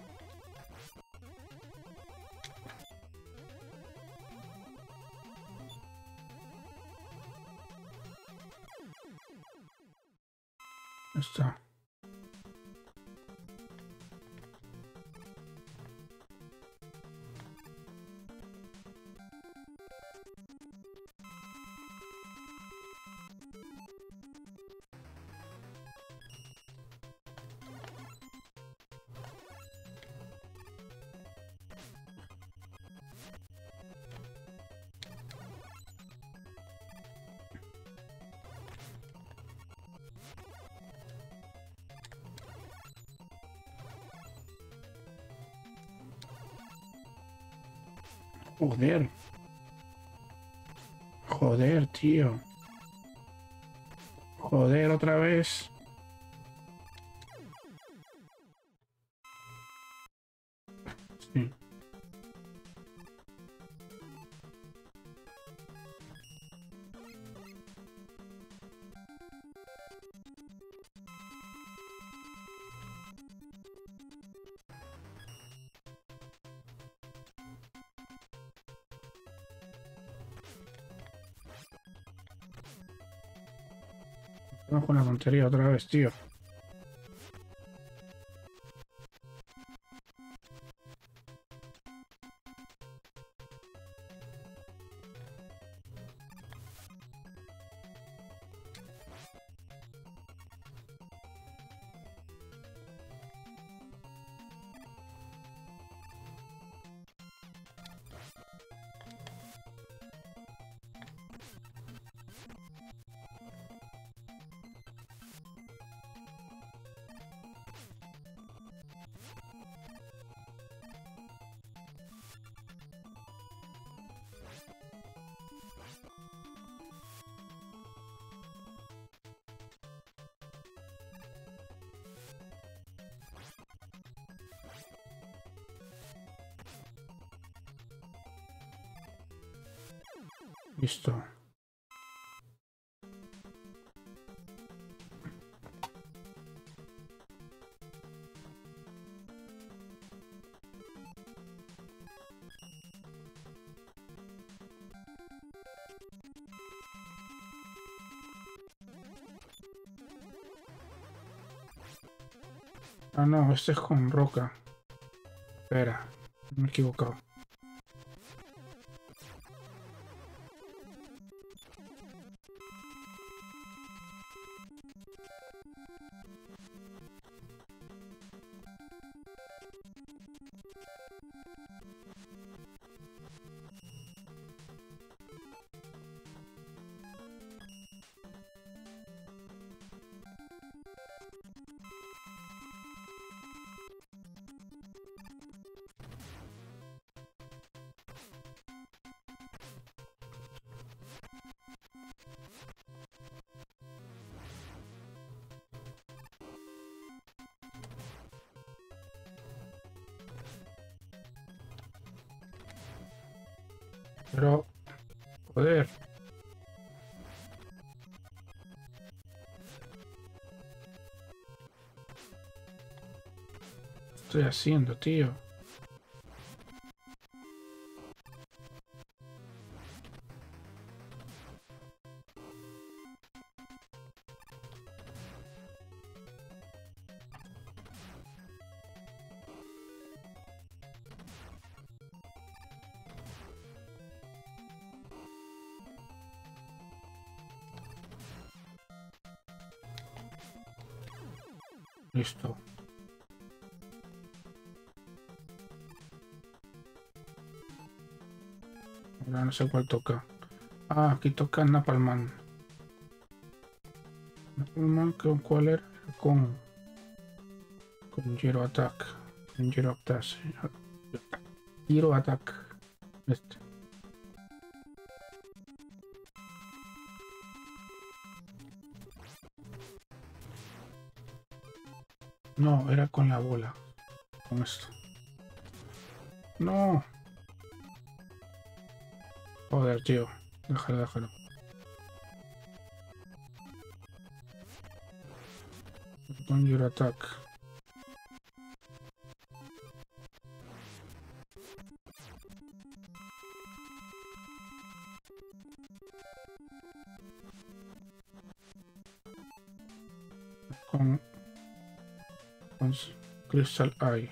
Ya está. Joder. Joder, tío. Joder, otra vez. Sí. Vamos con la tontería otra vez, tío. Listo. Ah, no, este es con roca. Espera, me he equivocado. Pero... Joder. ¿Qué estoy haciendo, tío? Listo. Ahora no sé cuál toca. Ah, aquí toca Napalm Man. Napalm Man, ¿con cuál era? Con... Con Giro Attack. Con Giro Attack. Giro Attack. Este. No, era con la bola. Con esto. No. Joder, tío. Déjalo, déjalo. Con Giro Attack. Con... Crystal Eye.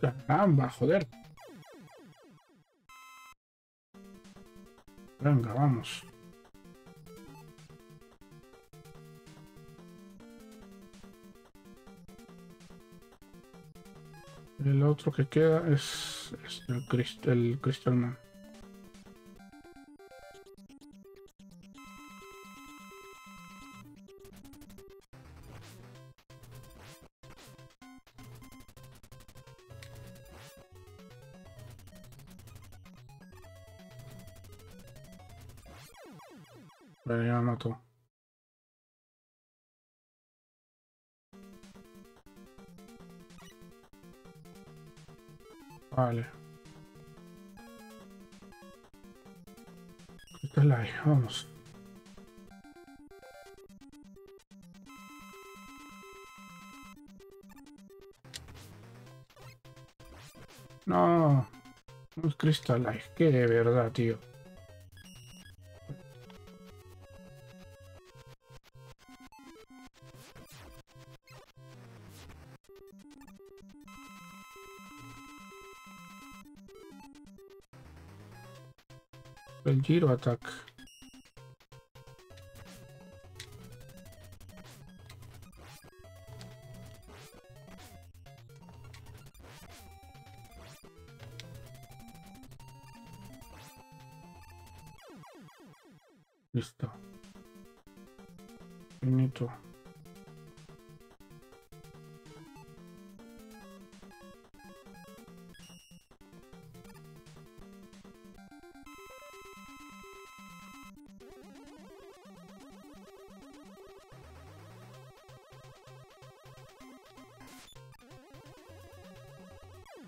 Caramba, joder. Venga, vamos. El otro que queda es, es el, Crist el Crystal Man. Pero ya me mató. Vale. Crystal Eye, vamos. No, no es Crystal Eye, que de verdad, tío. El Giro Attack. Listo. Finito.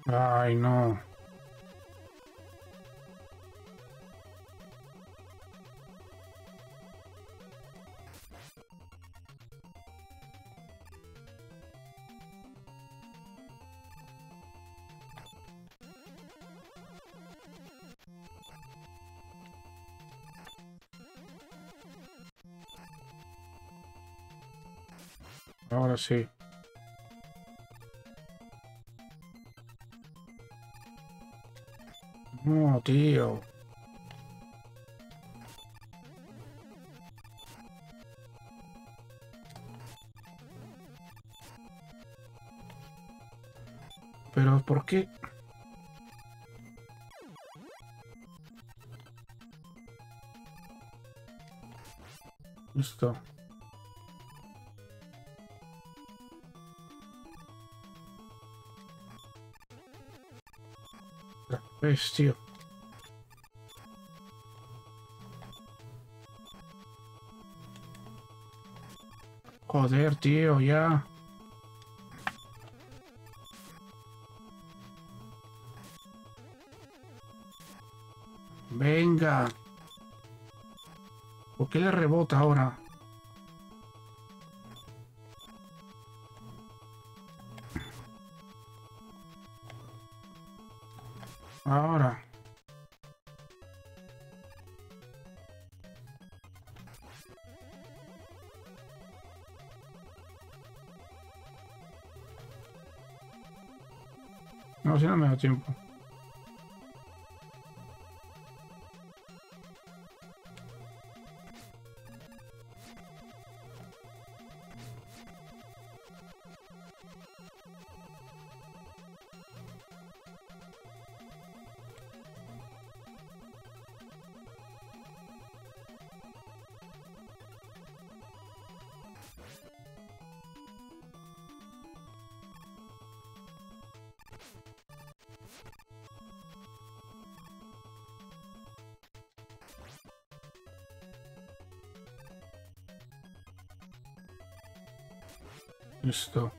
Ay, no. Ahora sí. No, tío. Pero, ¿por qué? let's go. Very steel. Joder, tío, ya. Venga. ¿Por qué le rebota ahora? Ahora. No, si no me da tiempo. Listo.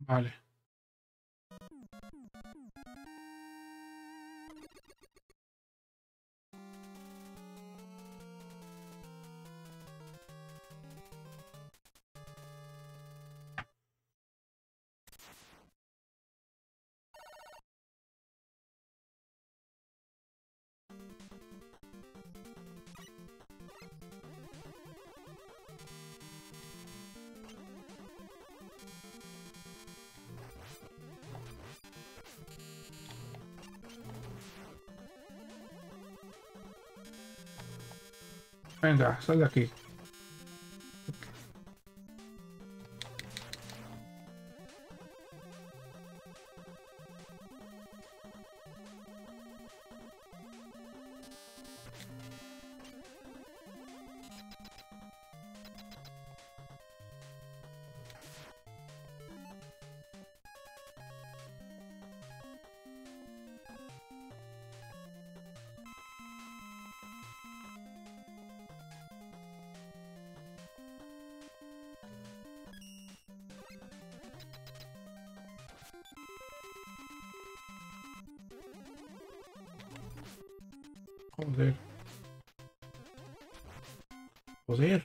Vale. Venga, sal de aquí. Joder. Joder. Joder.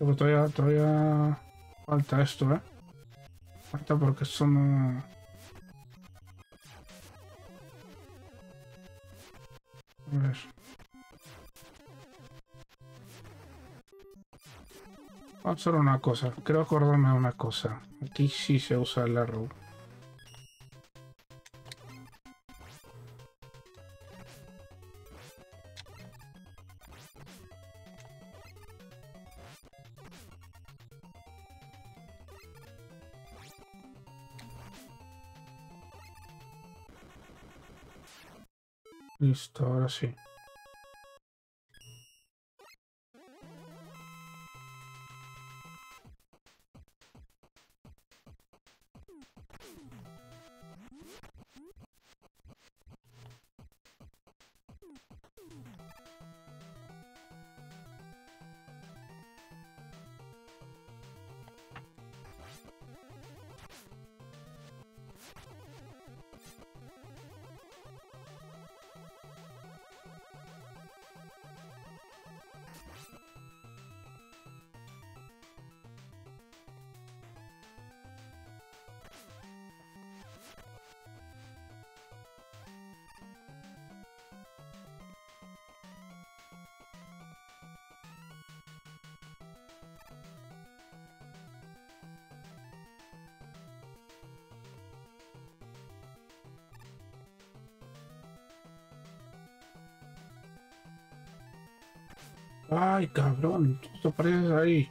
Pero todavía, todavía falta esto, ¿eh? Falta porque eso no... A ver. Vamos a hacer una cosa. Creo acordarme de una cosa. Aquí sí se usa el arrow. Listo, ahora sí. Ay, cabrón, tú apareces ahí.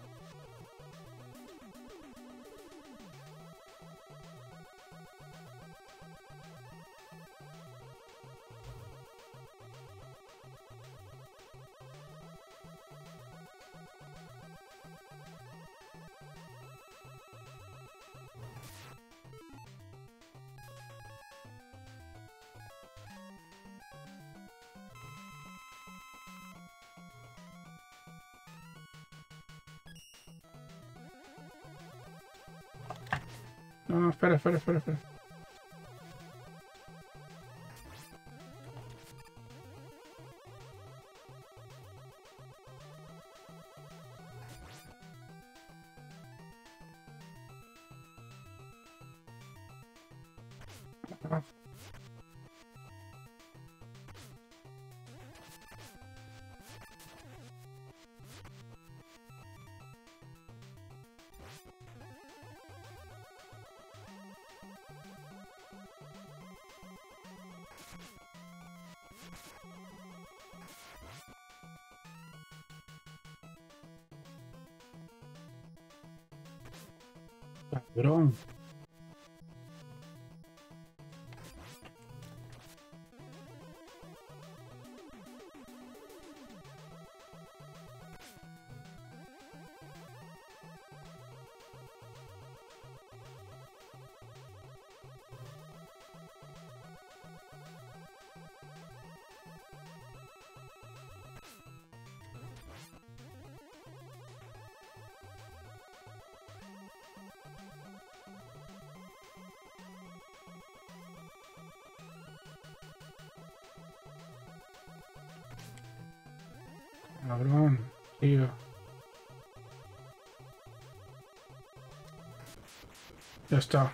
No, espera, espera, espera, espera. Cabrón. Cabrón, tío. Ya está.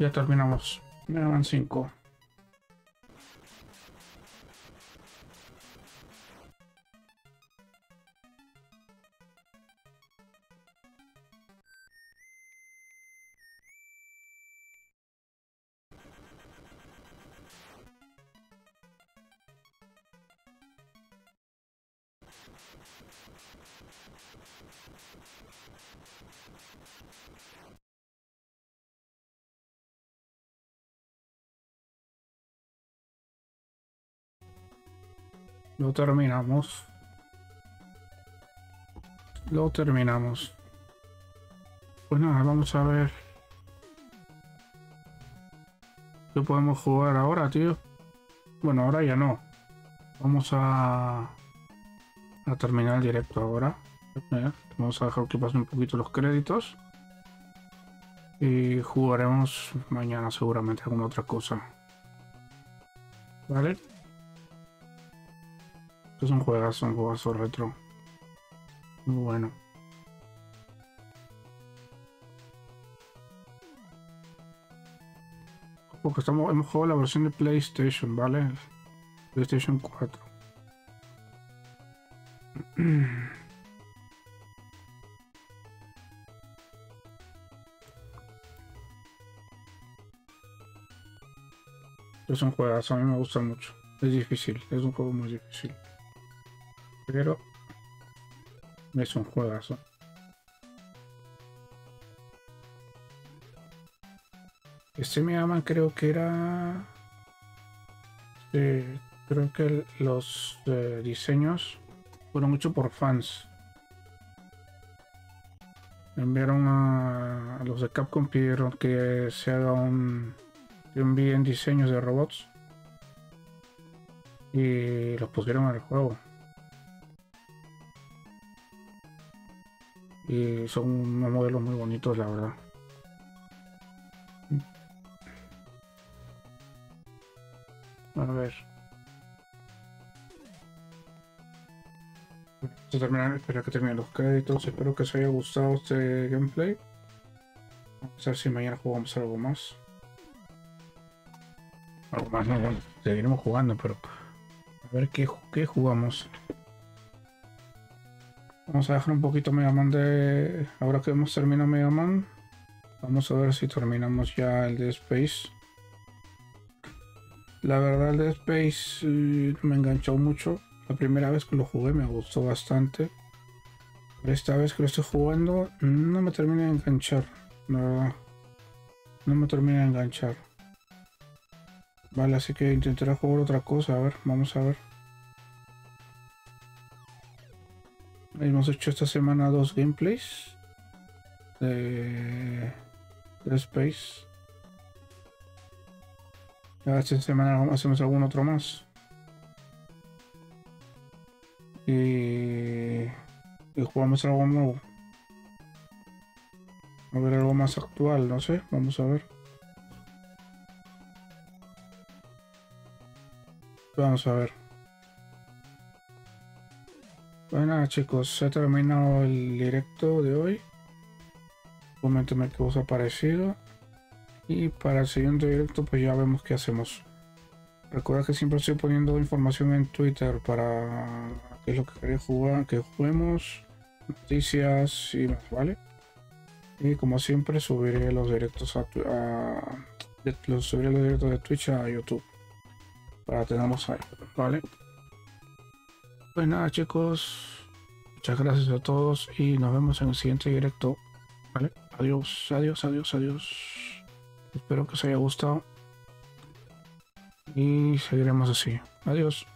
Ya terminamos. Mega Man cinco. Lo terminamos. Lo terminamos. Pues nada, vamos a ver. ¿Qué podemos jugar ahora, tío? Bueno, ahora ya no. Vamos a... a terminar el directo ahora. Eh, vamos a dejar que pasen un poquito los créditos. Y jugaremos mañana seguramente alguna otra cosa. ¿Vale? Estos son juegazos, son juegazos retro. Muy bueno. Porque estamos, hemos jugado la versión de PlayStation, ¿vale? PlayStation cuatro. Estos son juegazos, a mí me gustan mucho. Es difícil, es un juego muy difícil. Pero es un juegazo. Este Mega Man creo que era... Sí, creo que los eh, diseños fueron hechos por fans. Enviaron a, a los de Capcom, pidieron que se haga un... que envíen diseños de robots. Y los pusieron en el juego. Y son unos modelos muy bonitos, la verdad. A ver. Espero que terminen los créditos. Espero que os haya gustado este gameplay. Vamos a ver si mañana jugamos algo más. Algo más, no, bueno, seguiremos jugando, pero... A ver qué, qué jugamos. Vamos a dejar un poquito Mega Man de... Ahora que hemos terminado Mega Man, vamos a ver si terminamos ya el Dead Space. La verdad, el Dead Space eh, me enganchó mucho. La primera vez que lo jugué me gustó bastante. Esta vez que lo estoy jugando no me termina de enganchar. La verdad, no me termina de enganchar. Vale, así que intentaré jugar otra cosa. A ver, vamos a ver. Hemos hecho esta semana dos gameplays de Dead Space. Ya esta semana hacemos algún otro más. Y, y jugamos algo nuevo. A ver, algo más actual, no sé, vamos a ver. Vamos a ver. Bueno chicos, se ha terminado el directo de hoy. Coméntame qué os ha parecido. Y para el siguiente directo pues ya vemos qué hacemos. Recuerda que siempre estoy poniendo información en Twitter para qué es lo que queréis jugar, que juguemos, noticias y más, ¿vale? Y como siempre subiré los directos a, a los, subiré los directos de Twitch a YouTube. Para tenerlos ahí, ¿vale? Pues nada chicos, muchas gracias a todos y nos vemos en el siguiente directo, ¿vale? Adiós, adiós, adiós, adiós. Espero que os haya gustado y seguiremos así. Adiós.